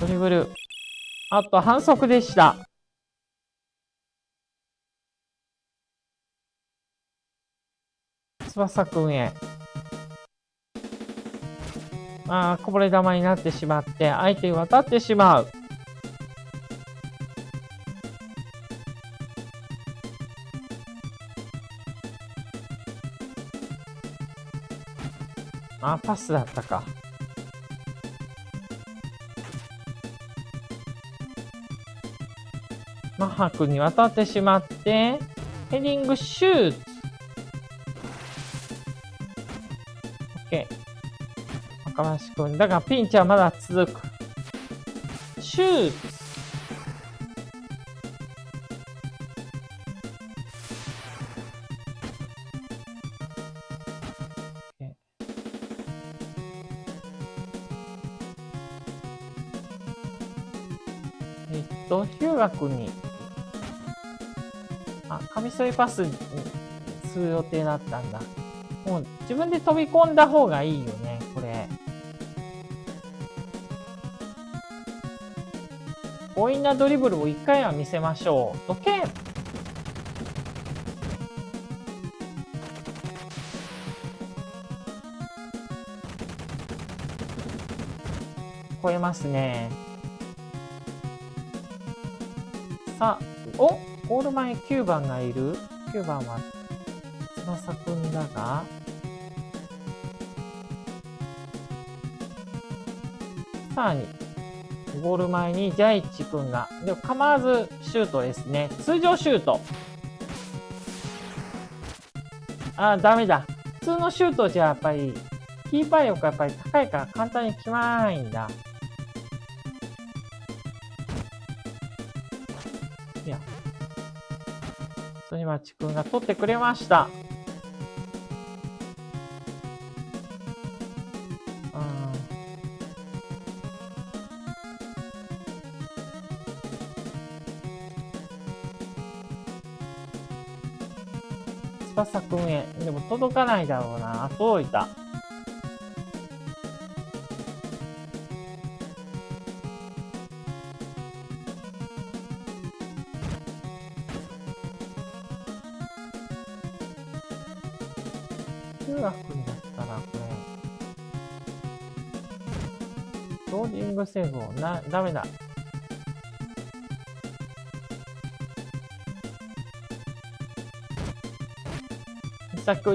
ドリブル。あと反則でした。翼くんへ。ああ、こぼれ球になってしまって、相手に渡ってしまう。あ、パスだったか。マハ君に渡ってしまって、ヘディングシュート。OK。若林君、だがピンチはまだ続く。シュート。中学に、あ、カミソリパスにする予定だったんだ。もう自分で飛び込んだ方がいいよね、これ。強引なドリブルを1回は見せましょう。どけ！超えますね。あ、お、ゴール前9番がいる。9番は翼くんだが、さらにゴール前にジャイチくんが、でも構わずシュートですね。通常シュート。あ、ダメだ。普通のシュートじゃやっぱりキーパー力がやっぱり高いから簡単に決まらないんだ。すみまちくんが取ってくれました。翼くんへ。でも届かないだろうな。届いた。中学になったらこれローディングセーブをダメだ。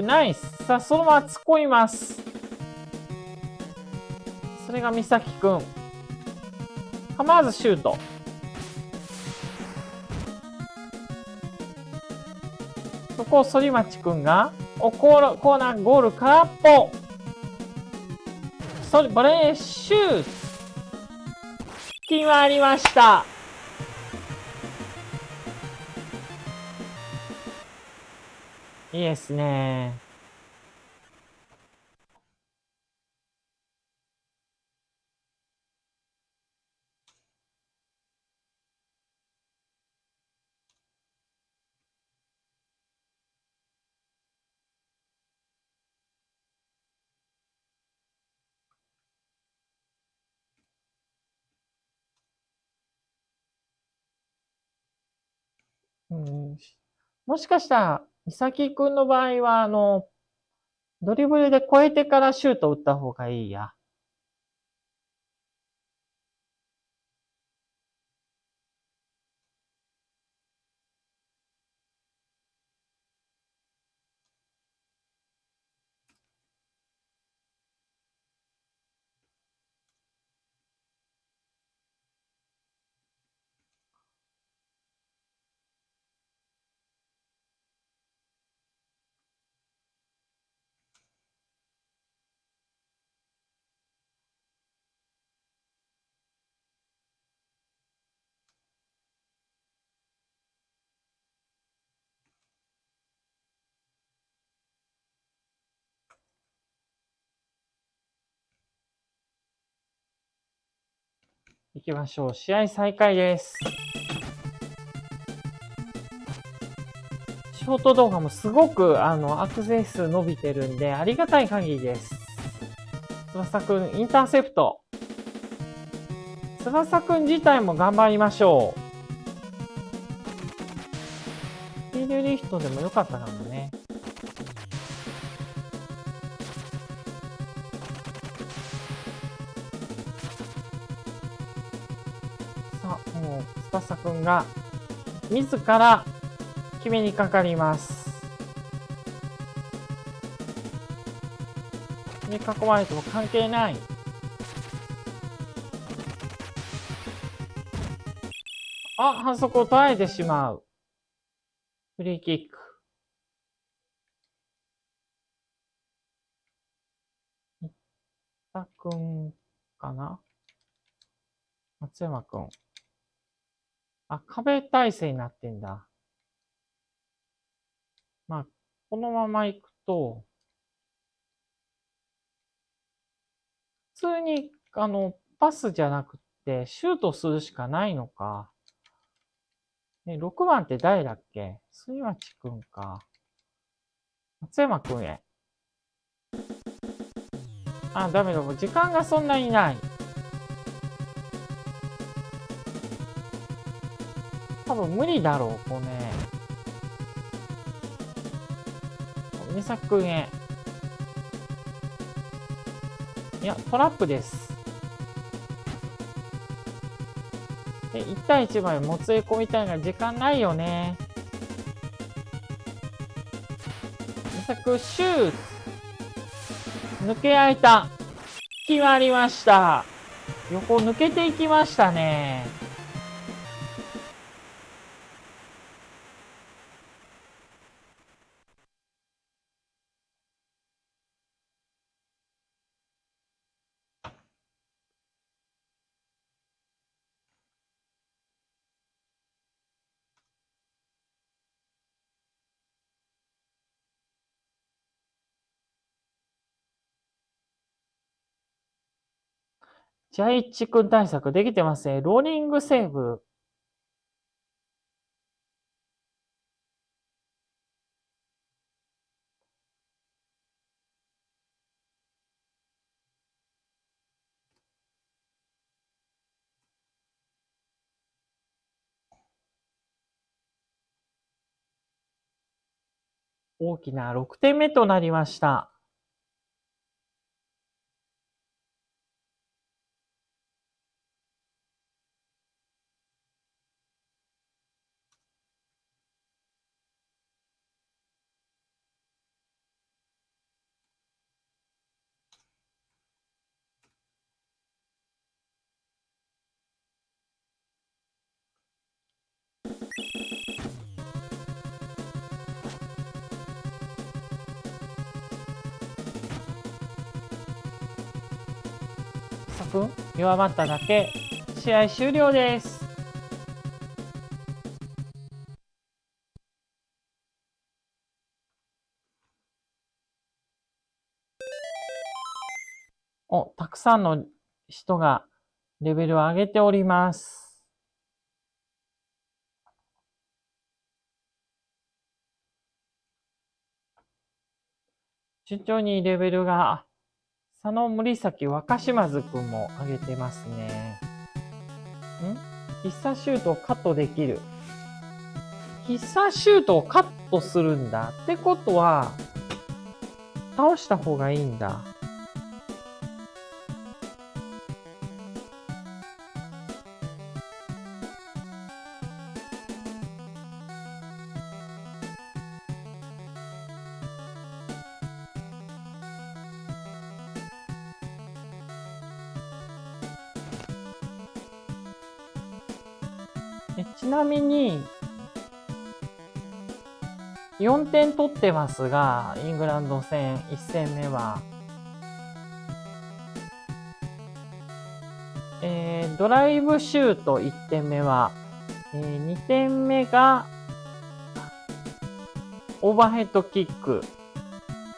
ナイス。さあ、そのまま突っ込みます。それが美咲くん、構わずシュート。そこを反町くんがコーナーゴール空っぽ、それボレーシュート、決まりました。いいですね。うん、もしかしたら美咲くんの場合は、ドリブルで越えてからシュート打った方がいいや。行きましょう。試合再開です。ショート動画もすごくアクセス数伸びてるんで、ありがたい限りです。翼くん、インターセプト。翼くん自体も頑張りましょう。フィールリフトでもよかったかもね。翼くんが自ら決めにかかります。に囲まれても関係ない。あ、反則を取られてしまう。フリーキック。翼くんかな？松山くん。あ、壁体制になってんだ。まあ、このまま行くと、普通に、パスじゃなくて、シュートするしかないのか。ね、6番って誰だっけ？杉町くんか。松山くんへ。あ、ダメだ。もう時間がそんなにない。多分無理だろう、これね。美咲くんへ。いや、トラップです。で、1対1までもつれ込みたいが時間ないよね。美咲くん、シュート！抜け合えた。決まりました。横抜けていきましたね。地配置君対策できてますね。ローリングセーブ。大きな6点目となりました。弱まっただけ。試合終了です。お、たくさんの人がレベルを上げております。順調にレベルが佐野森崎若島津くんも上げてますね。必殺シュートをカットできる。必殺シュートをカットするんだ。ってことは、倒した方がいいんだ。ちなみに、4点取ってますが、イングランド戦、1戦目は。ドライブシュート1点目は、2点目が、オーバーヘッドキック。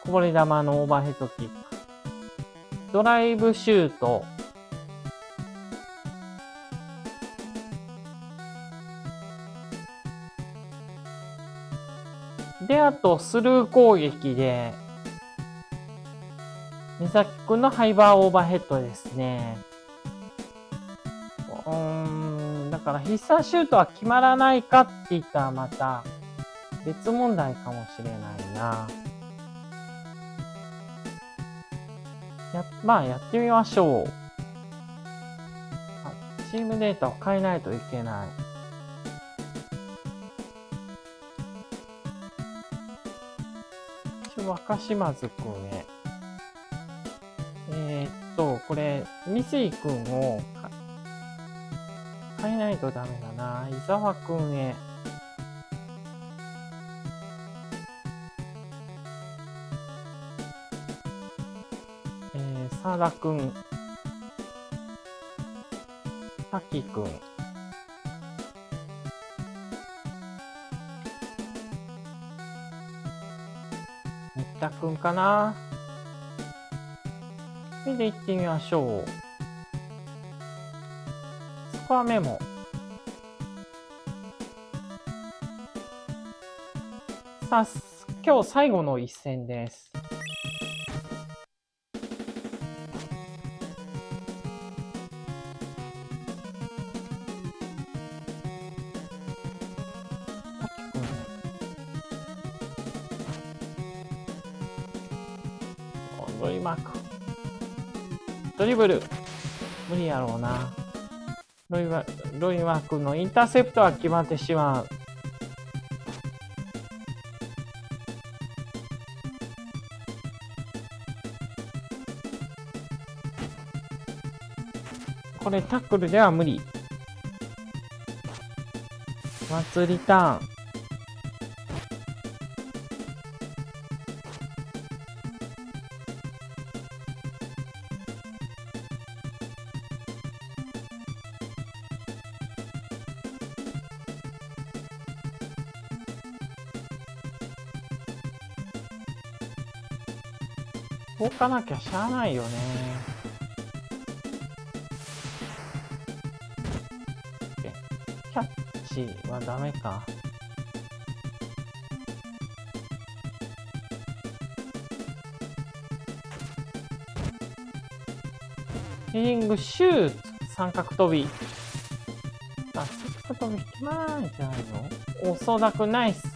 こぼれ球のオーバーヘッドキック。ドライブシュート。で、あと、スルー攻撃で、美咲くんのハイバーオーバーヘッドですね。だから、必殺シュートは決まらないかって言ったらまた、別問題かもしれないな。まあ、やってみましょう。チームデータを変えないといけない。若島津くんへ。これ、三井くんを変えないとダメだな。伊沢くんへ。沢田くん。滝くん。三田くんかな。それで行ってみましょう。スコアメモ。さあ、今日最後の一戦です。ドリブル無理やろうな。ロイマークのインターセプトは決まってしまう。これタックルでは無理。ワンツーリターン。動かなきゃしゃあないよね。ちはダメか。リーディングシュート、三角飛び。あ、三角飛び引きまーんじゃないの？おそらくナイス。い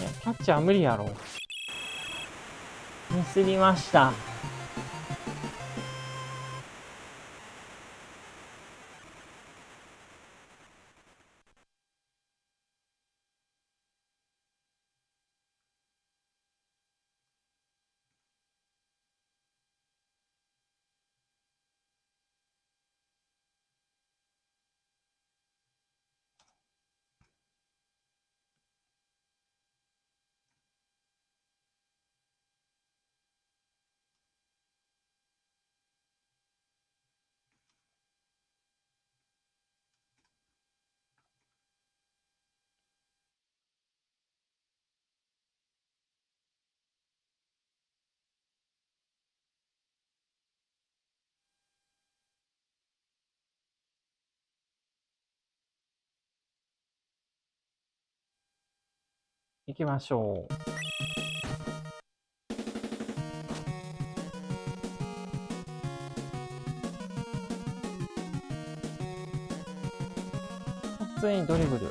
や、キャッチャー無理やろ。ミスりました。行きましょう。普通にドリブル。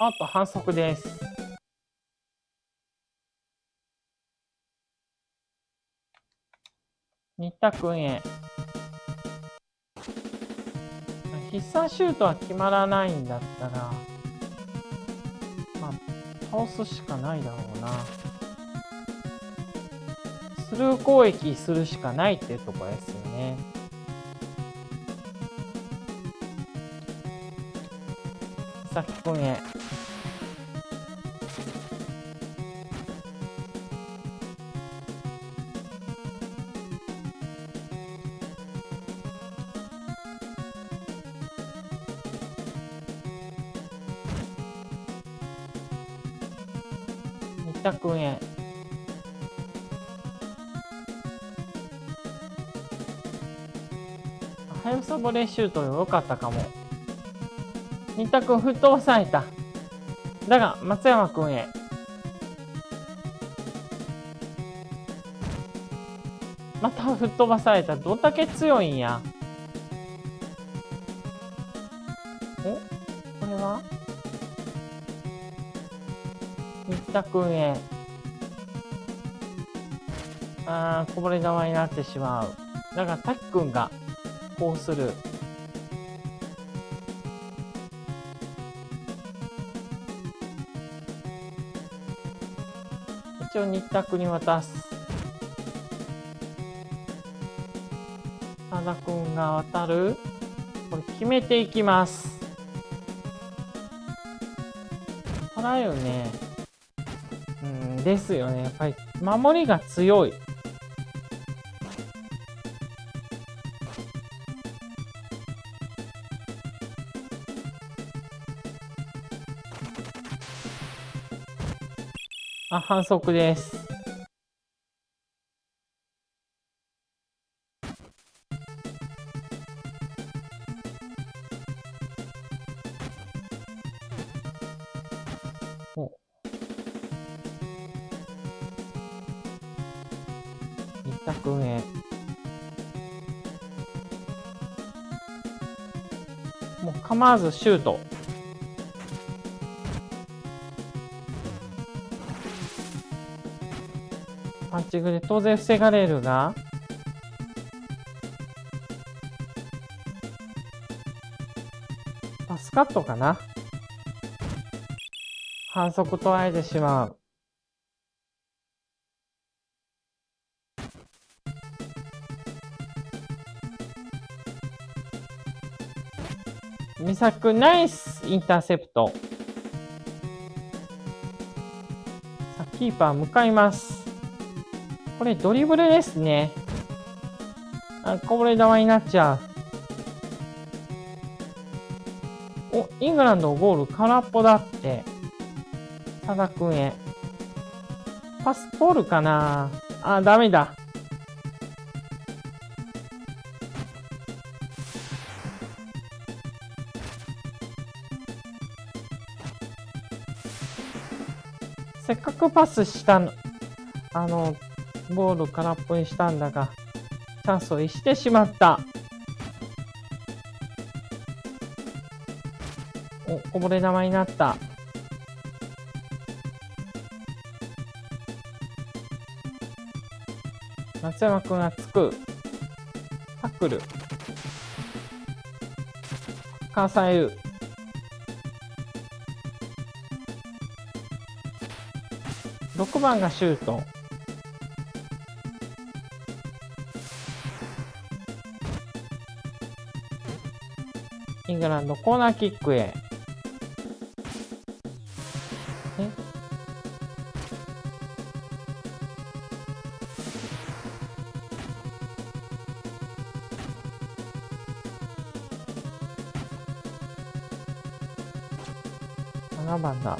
あと反則です。新田君へ。必殺シュートは決まらないんだったら。倒すしかないだろうな。スルー攻撃するしかないっていうところですよね。さっきこれ200円。はやぶさボレーシュートでもよかったかも。新田君、ふっと抑えた。だが、松山君へ。また吹っ飛ばされた。どんだけ強いんや。君へ。ああ、こぼれ球になってしまう。だがタックンがこうする。一応新田君に渡す。真田君が渡る。これ決めていきます。トライよね。ですよね、やっぱり守りが強い。あ、反則です。まずシュート。パンチングで当然防がれるが、パスカットかな。反則とあえてしまう。美咲くん、ナイスインターセプト。さあ、キーパー向かいます。これドリブルですね。あ、こぼれ球になっちゃう。お、イングランドゴール空っぽだって。多額へ。パス通るかなあ、ダメだ。せっかくパスしたの、ゴール空っぽにしたんだが、チャンスを逸してしまった。お、こぼれ球になった。松山君がつく。タックル。関西優。6番がシュート。イングランドコーナーキックへ。7番だ。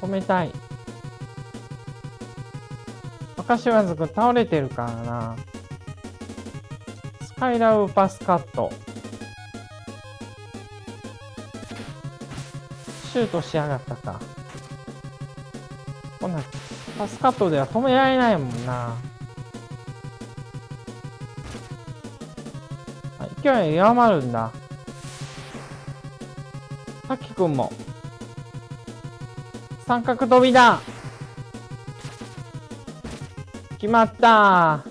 止めたい。若島津君倒れてるからな。スカイラウパスカット。シュートしやがったか。こんなパスカットでは止められないもんな。勢いが弱まるんだ。さっき君も。三角飛びだ。決まった。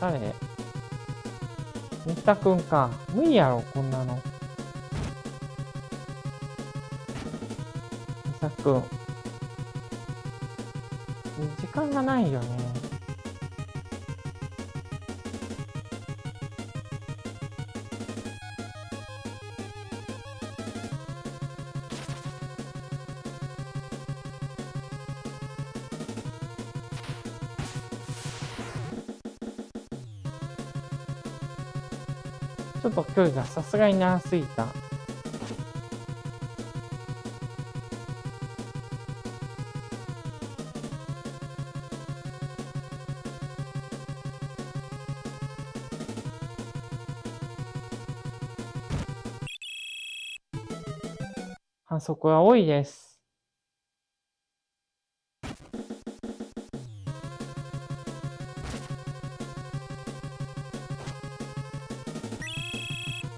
誰？新田くんか。無理やろこんなの。新田くん時間がないよね。ちょっと距離がさすがに長すぎた。反則は多いです。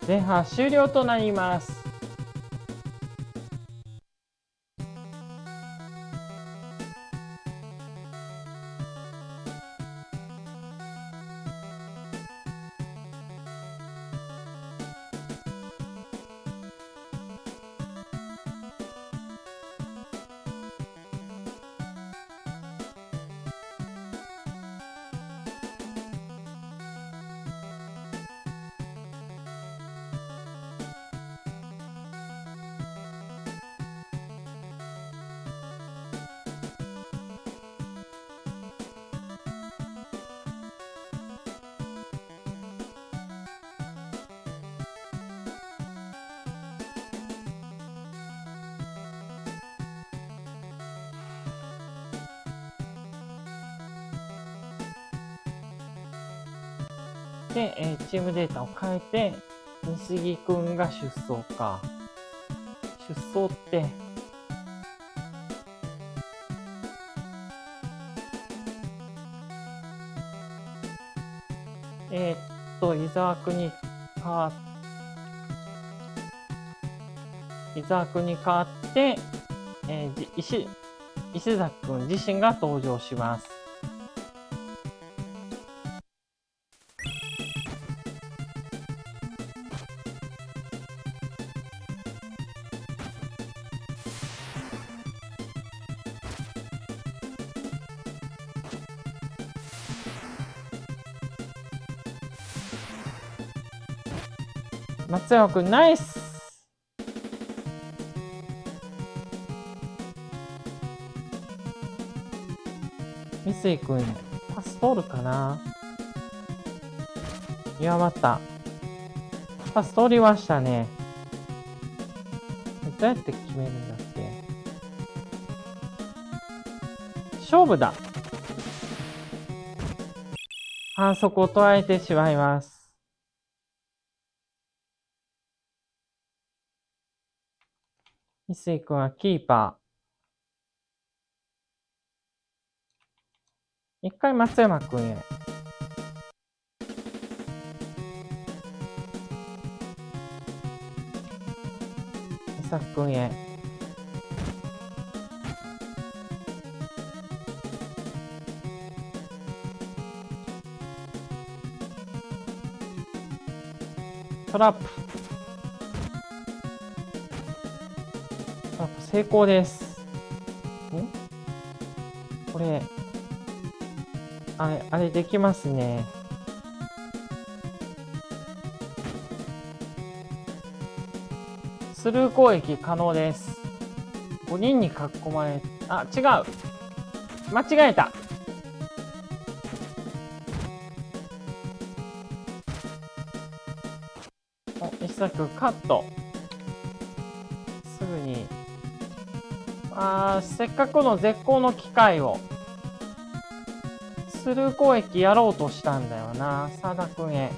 前半終了となります。で、チームデータを変えて、西木くんが出走か。出走って、伊沢くんに変わって、石崎くん自身が登場します。松山くんナイス。三井くんパス通るかな。極まった。パス通りましたね。どうやって決めるんだっけ？勝負だ。反則を取られてしまいます。碓井君はキーパー。一回松山君へ。伊佐君へ。トラップ。成功です。ん？これ、あれできますね。スルー攻撃可能です。5人に囲まれ、あ、違う！間違えた！お、一作カット。すぐに。せっかくの絶好の機会をスルー攻撃やろうとしたんだよな。佐田君へ。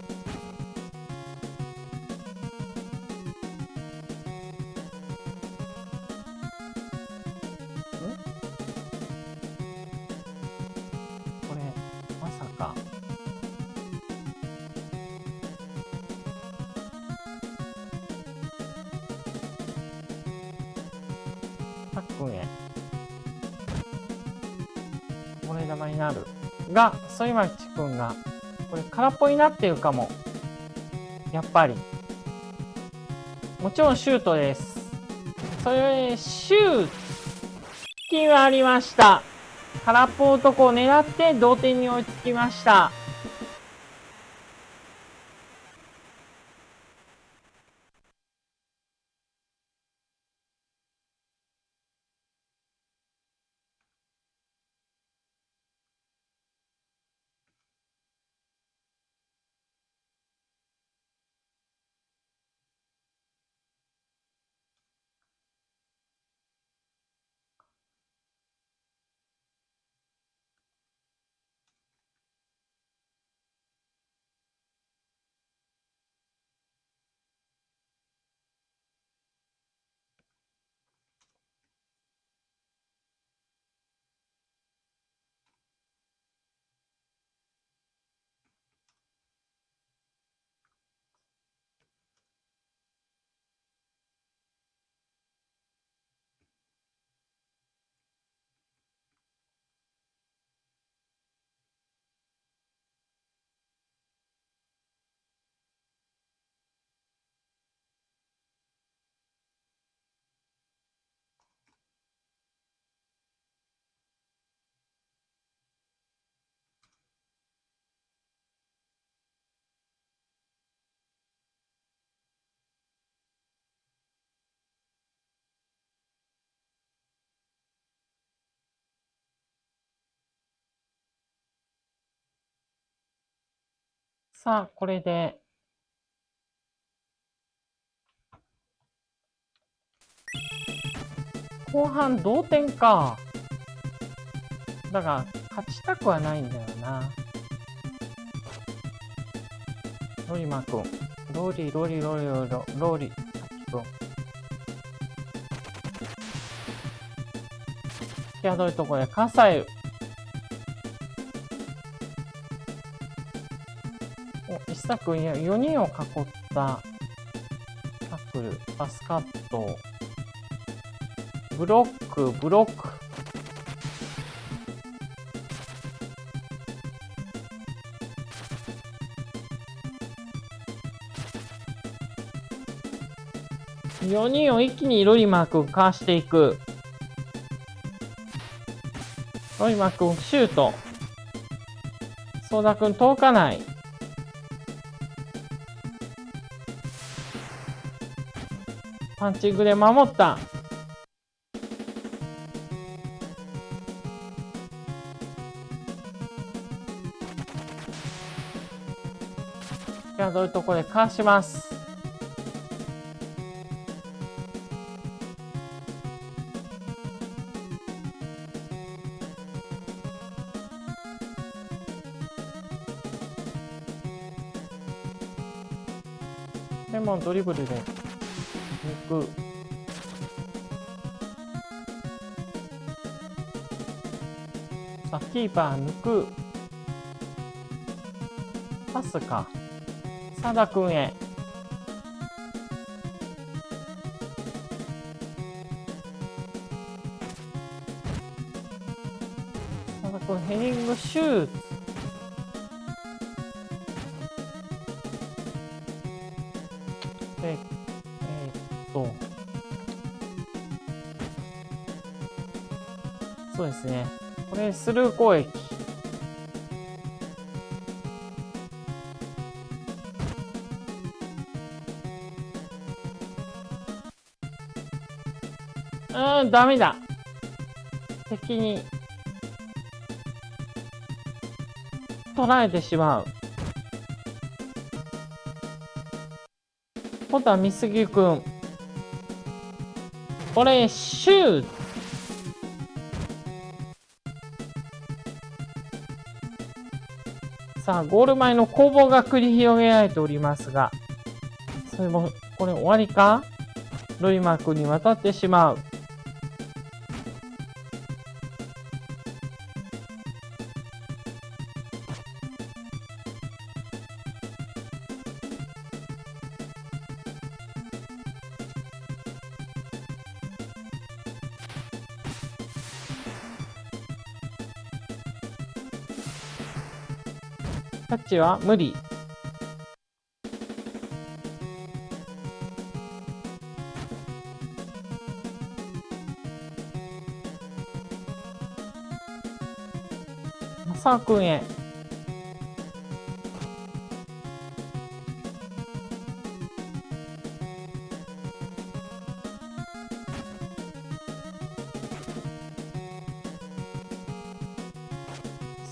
これまさかこれ玉になるが、反町くんがこれ空っぽになってるかも。やっぱりもちろんシュートです。それシュート金はありました。空っぽ男を狙って同点に追いつきました。さあ、これで、後半同点か。だが、勝ちたくはないんだよな。ロリマ君。ロリ。際どいところで、葛西。石田君4人を囲ったタックル、パスカット、ブロック、4人を一気にロリマー君かわしていく。ロリマー君シュート。相田君遠かない。パンチングで守った。ャドウとこれかわします。レモンドリブルで抜く。さあキーパー抜く。パスか。サダ君へ。サダ君ヘディングシュート。で、そうですね。これスルー攻撃。ダメだ。敵に取られてしまう。今度は美杉くん、これシュート。さあゴール前の攻防が繰り広げられておりますが、それもこれ終わりか。ルイマ君に渡ってしまう。タッチは無理。マサくんへ。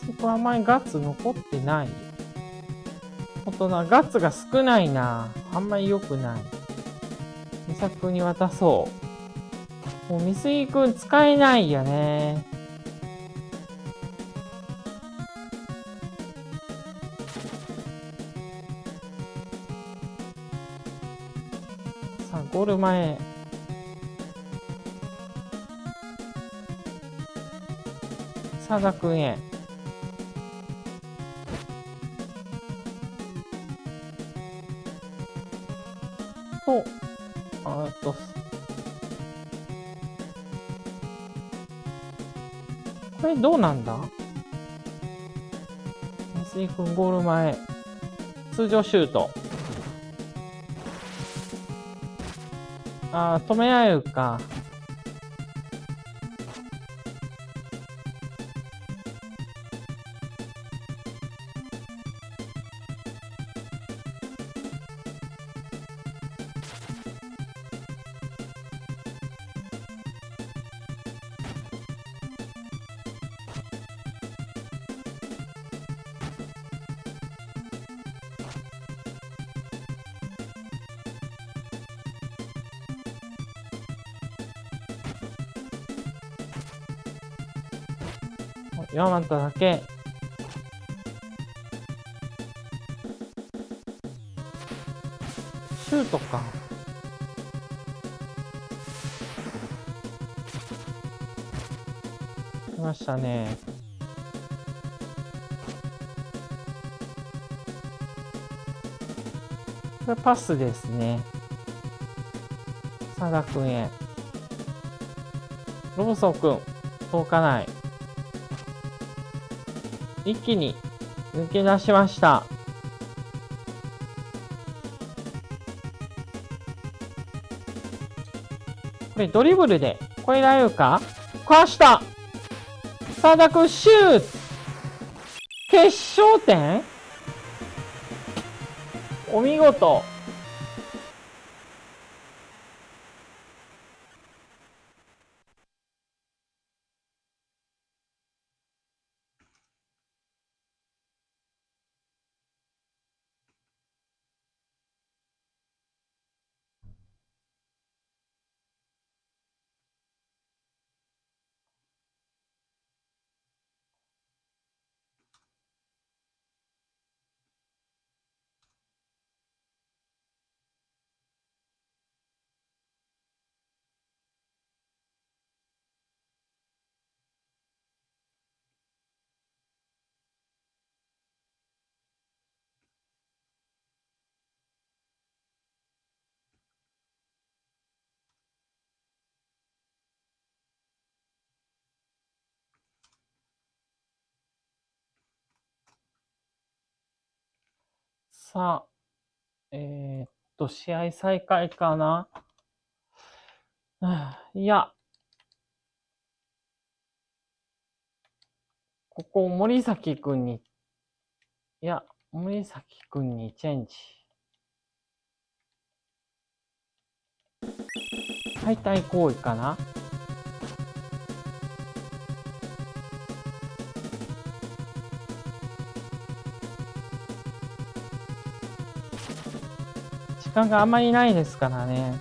そこはあんまりガッツ残ってない。ガッツが少ないな。あんまり良くない。美咲くんに渡そう。もう美杉くん使えないよね。さあゴール前。佐田くんへ。これどうなんだ。美杉君ゴール前通常シュート。あー止められるか。ヤマトだけ。シュートか。来ましたね。これパスですね。サダ君へ。ロブソン君届かない。一気に抜け出しました。これドリブルで越えられるか。かわした。サダ君シュート。決勝点。お見事。さあ、試合再開かな。いや、ここ森崎くんに、いや、森崎くんにチェンジ。解体行為かな。時間があんまりないですからね。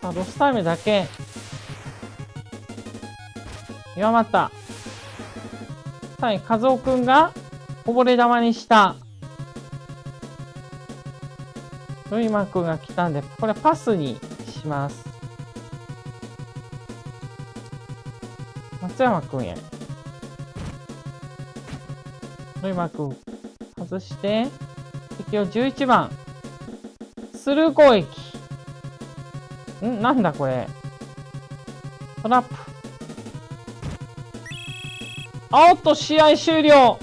さあロスタイムだけ弱まった。はい、和夫くんがこぼれ球にした。ルイマくんが来たんで、これパスにします。松山くんへ。ルイマくん外して、敵を11番。スルー攻撃。なんだこれ。トラップ。おっと、試合終了。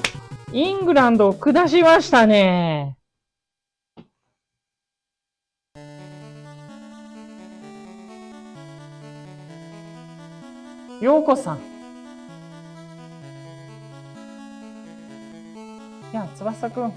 イングランドを下しましたね。陽子さん。いや、翼くん。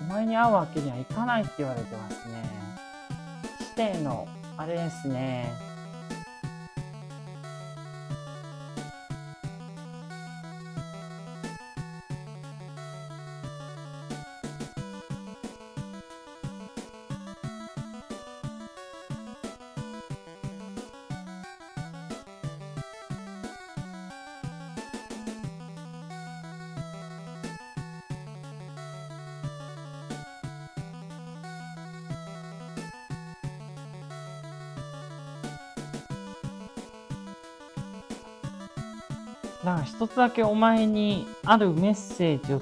お前に会うわけにはいかないって言われてますね。指定のあれですね。だから一つだけお前にあるメッセージを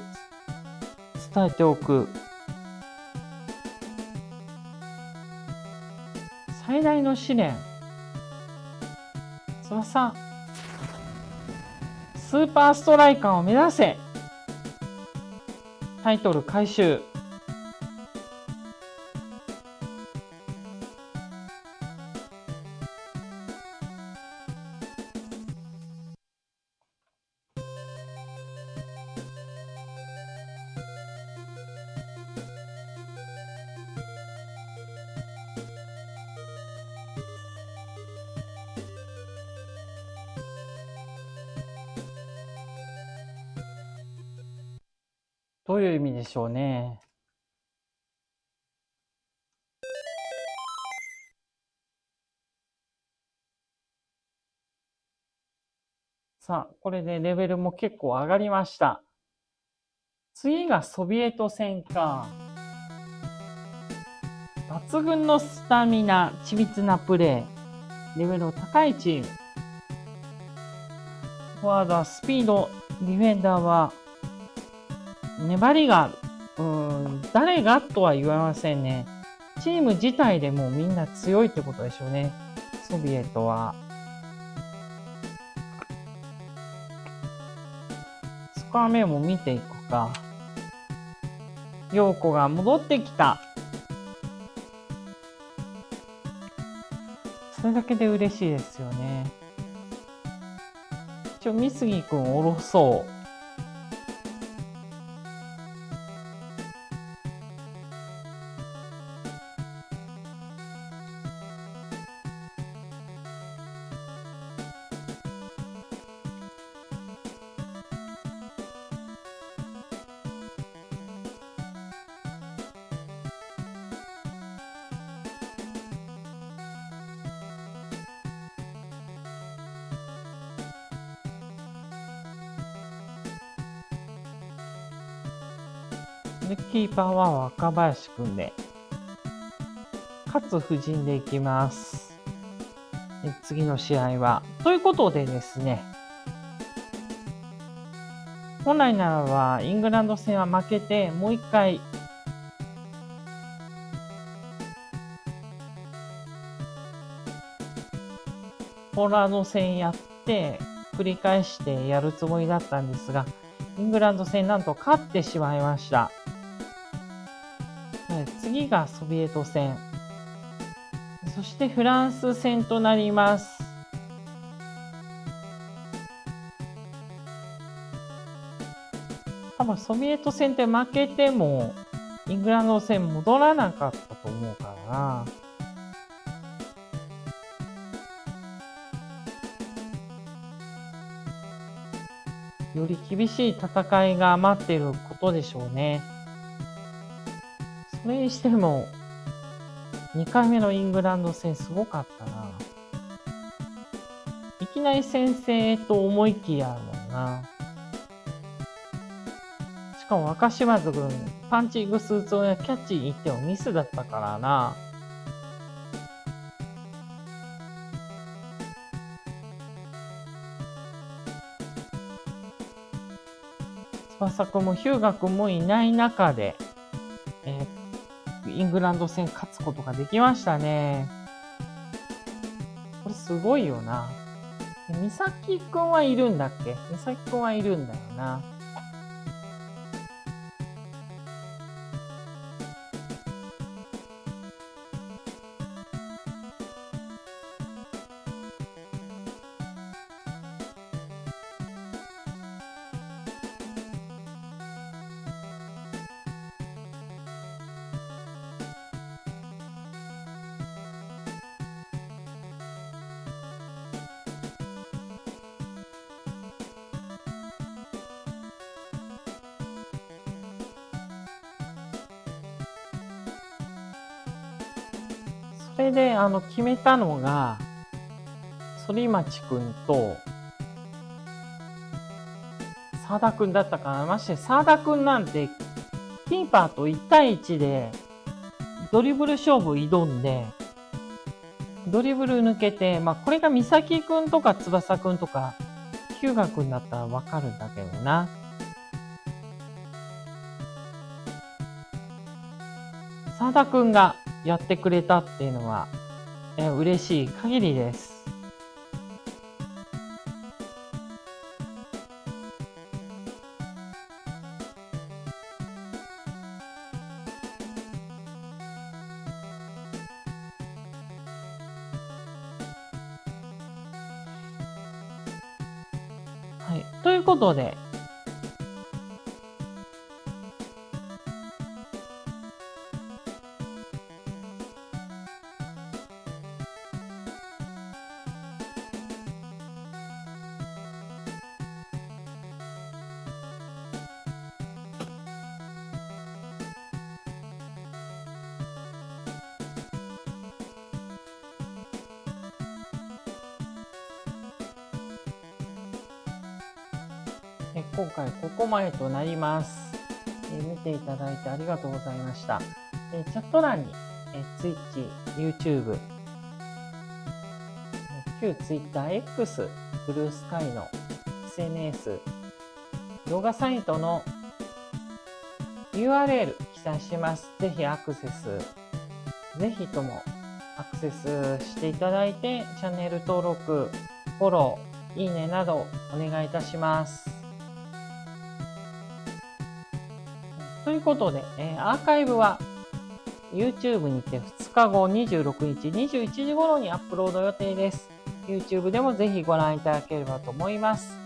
伝えておく。最大の試練。翼。スーパーストライカーを目指せ。タイトル回収。どういう意味でしょうね。さあ、これでレベルも結構上がりました。次がソビエト戦か。抜群のスタミナ、緻密なプレー。レベルの高いチーム。フォワードはスピード、ディフェンダーは粘りがある。誰がとは言われませんね。チーム自体でもうみんな強いってことでしょうね。ソビエトは。日目も見ていこうか。陽子が戻ってきた。それだけで嬉しいですよね。一応美杉くんおろそう。キーパーは若林くんで、勝夫人でいきます。次の試合は。ということでですね、本来ならばイングランド戦は負けて、もう一回、ポーランド戦やって、繰り返してやるつもりだったんですが、イングランド戦なんと勝ってしまいました。次がソビエト戦、そしてフランス戦となります。多分ソビエト戦って負けてもイングランド戦戻らなかったと思うからな。より厳しい戦いが待っていることでしょうね。それにしても、2回目のイングランド戦すごかったな。いきなり先制と思いきやもんな。しかも若島津軍、パンチグスーツやキャッチ1点をミスだったからな。翼くんもヒューガくんもいない中で、イングランド戦勝つことができましたね。これすごいよな。美咲くんはいるんだっけ？美咲くんはいるんだよな。それで、決めたのが、反町くんと、沢田くんだったかな。まして、沢田くんなんて、キーパーと1対1で、ドリブル勝負挑んで、ドリブル抜けて、まあ、これが美咲くんとか翼くんとか、日向くんだったらわかるんだけどな。沢田くんが、やってくれたっていうのは、嬉しい限りです。はい。ということで、今回ここまでとなります。見ていただいてありがとうございました。チャット欄に、Twitch、YouTube、旧 TwitterX、BlueSky の SNS、動画サイトの URL 記載します。ぜひアクセス、ぜひともアクセスしていただいて、チャンネル登録、フォロー、いいねなどお願いいたします。ということで、アーカイブは YouTube にて2日後26日21時頃にアップロード予定です。YouTube でもぜひご覧いただければと思います。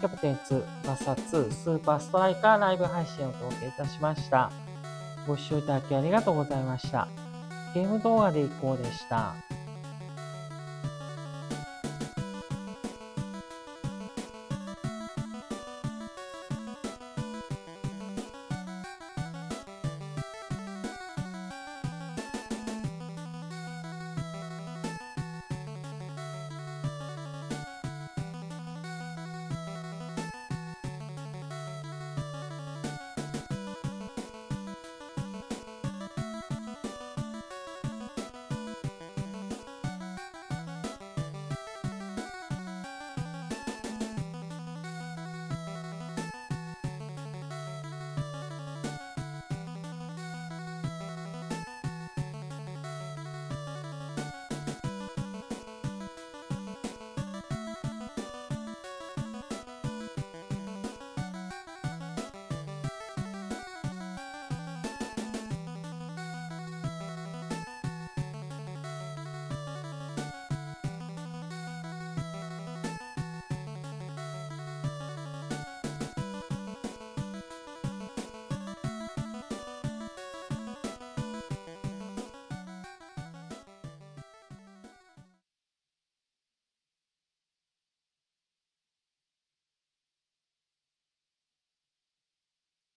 キャプテン2、バサ2、スーパーストライカーライブ配信をお届けいたしました。ご視聴いただきありがとうございました。ゲーム動画でいこうでした。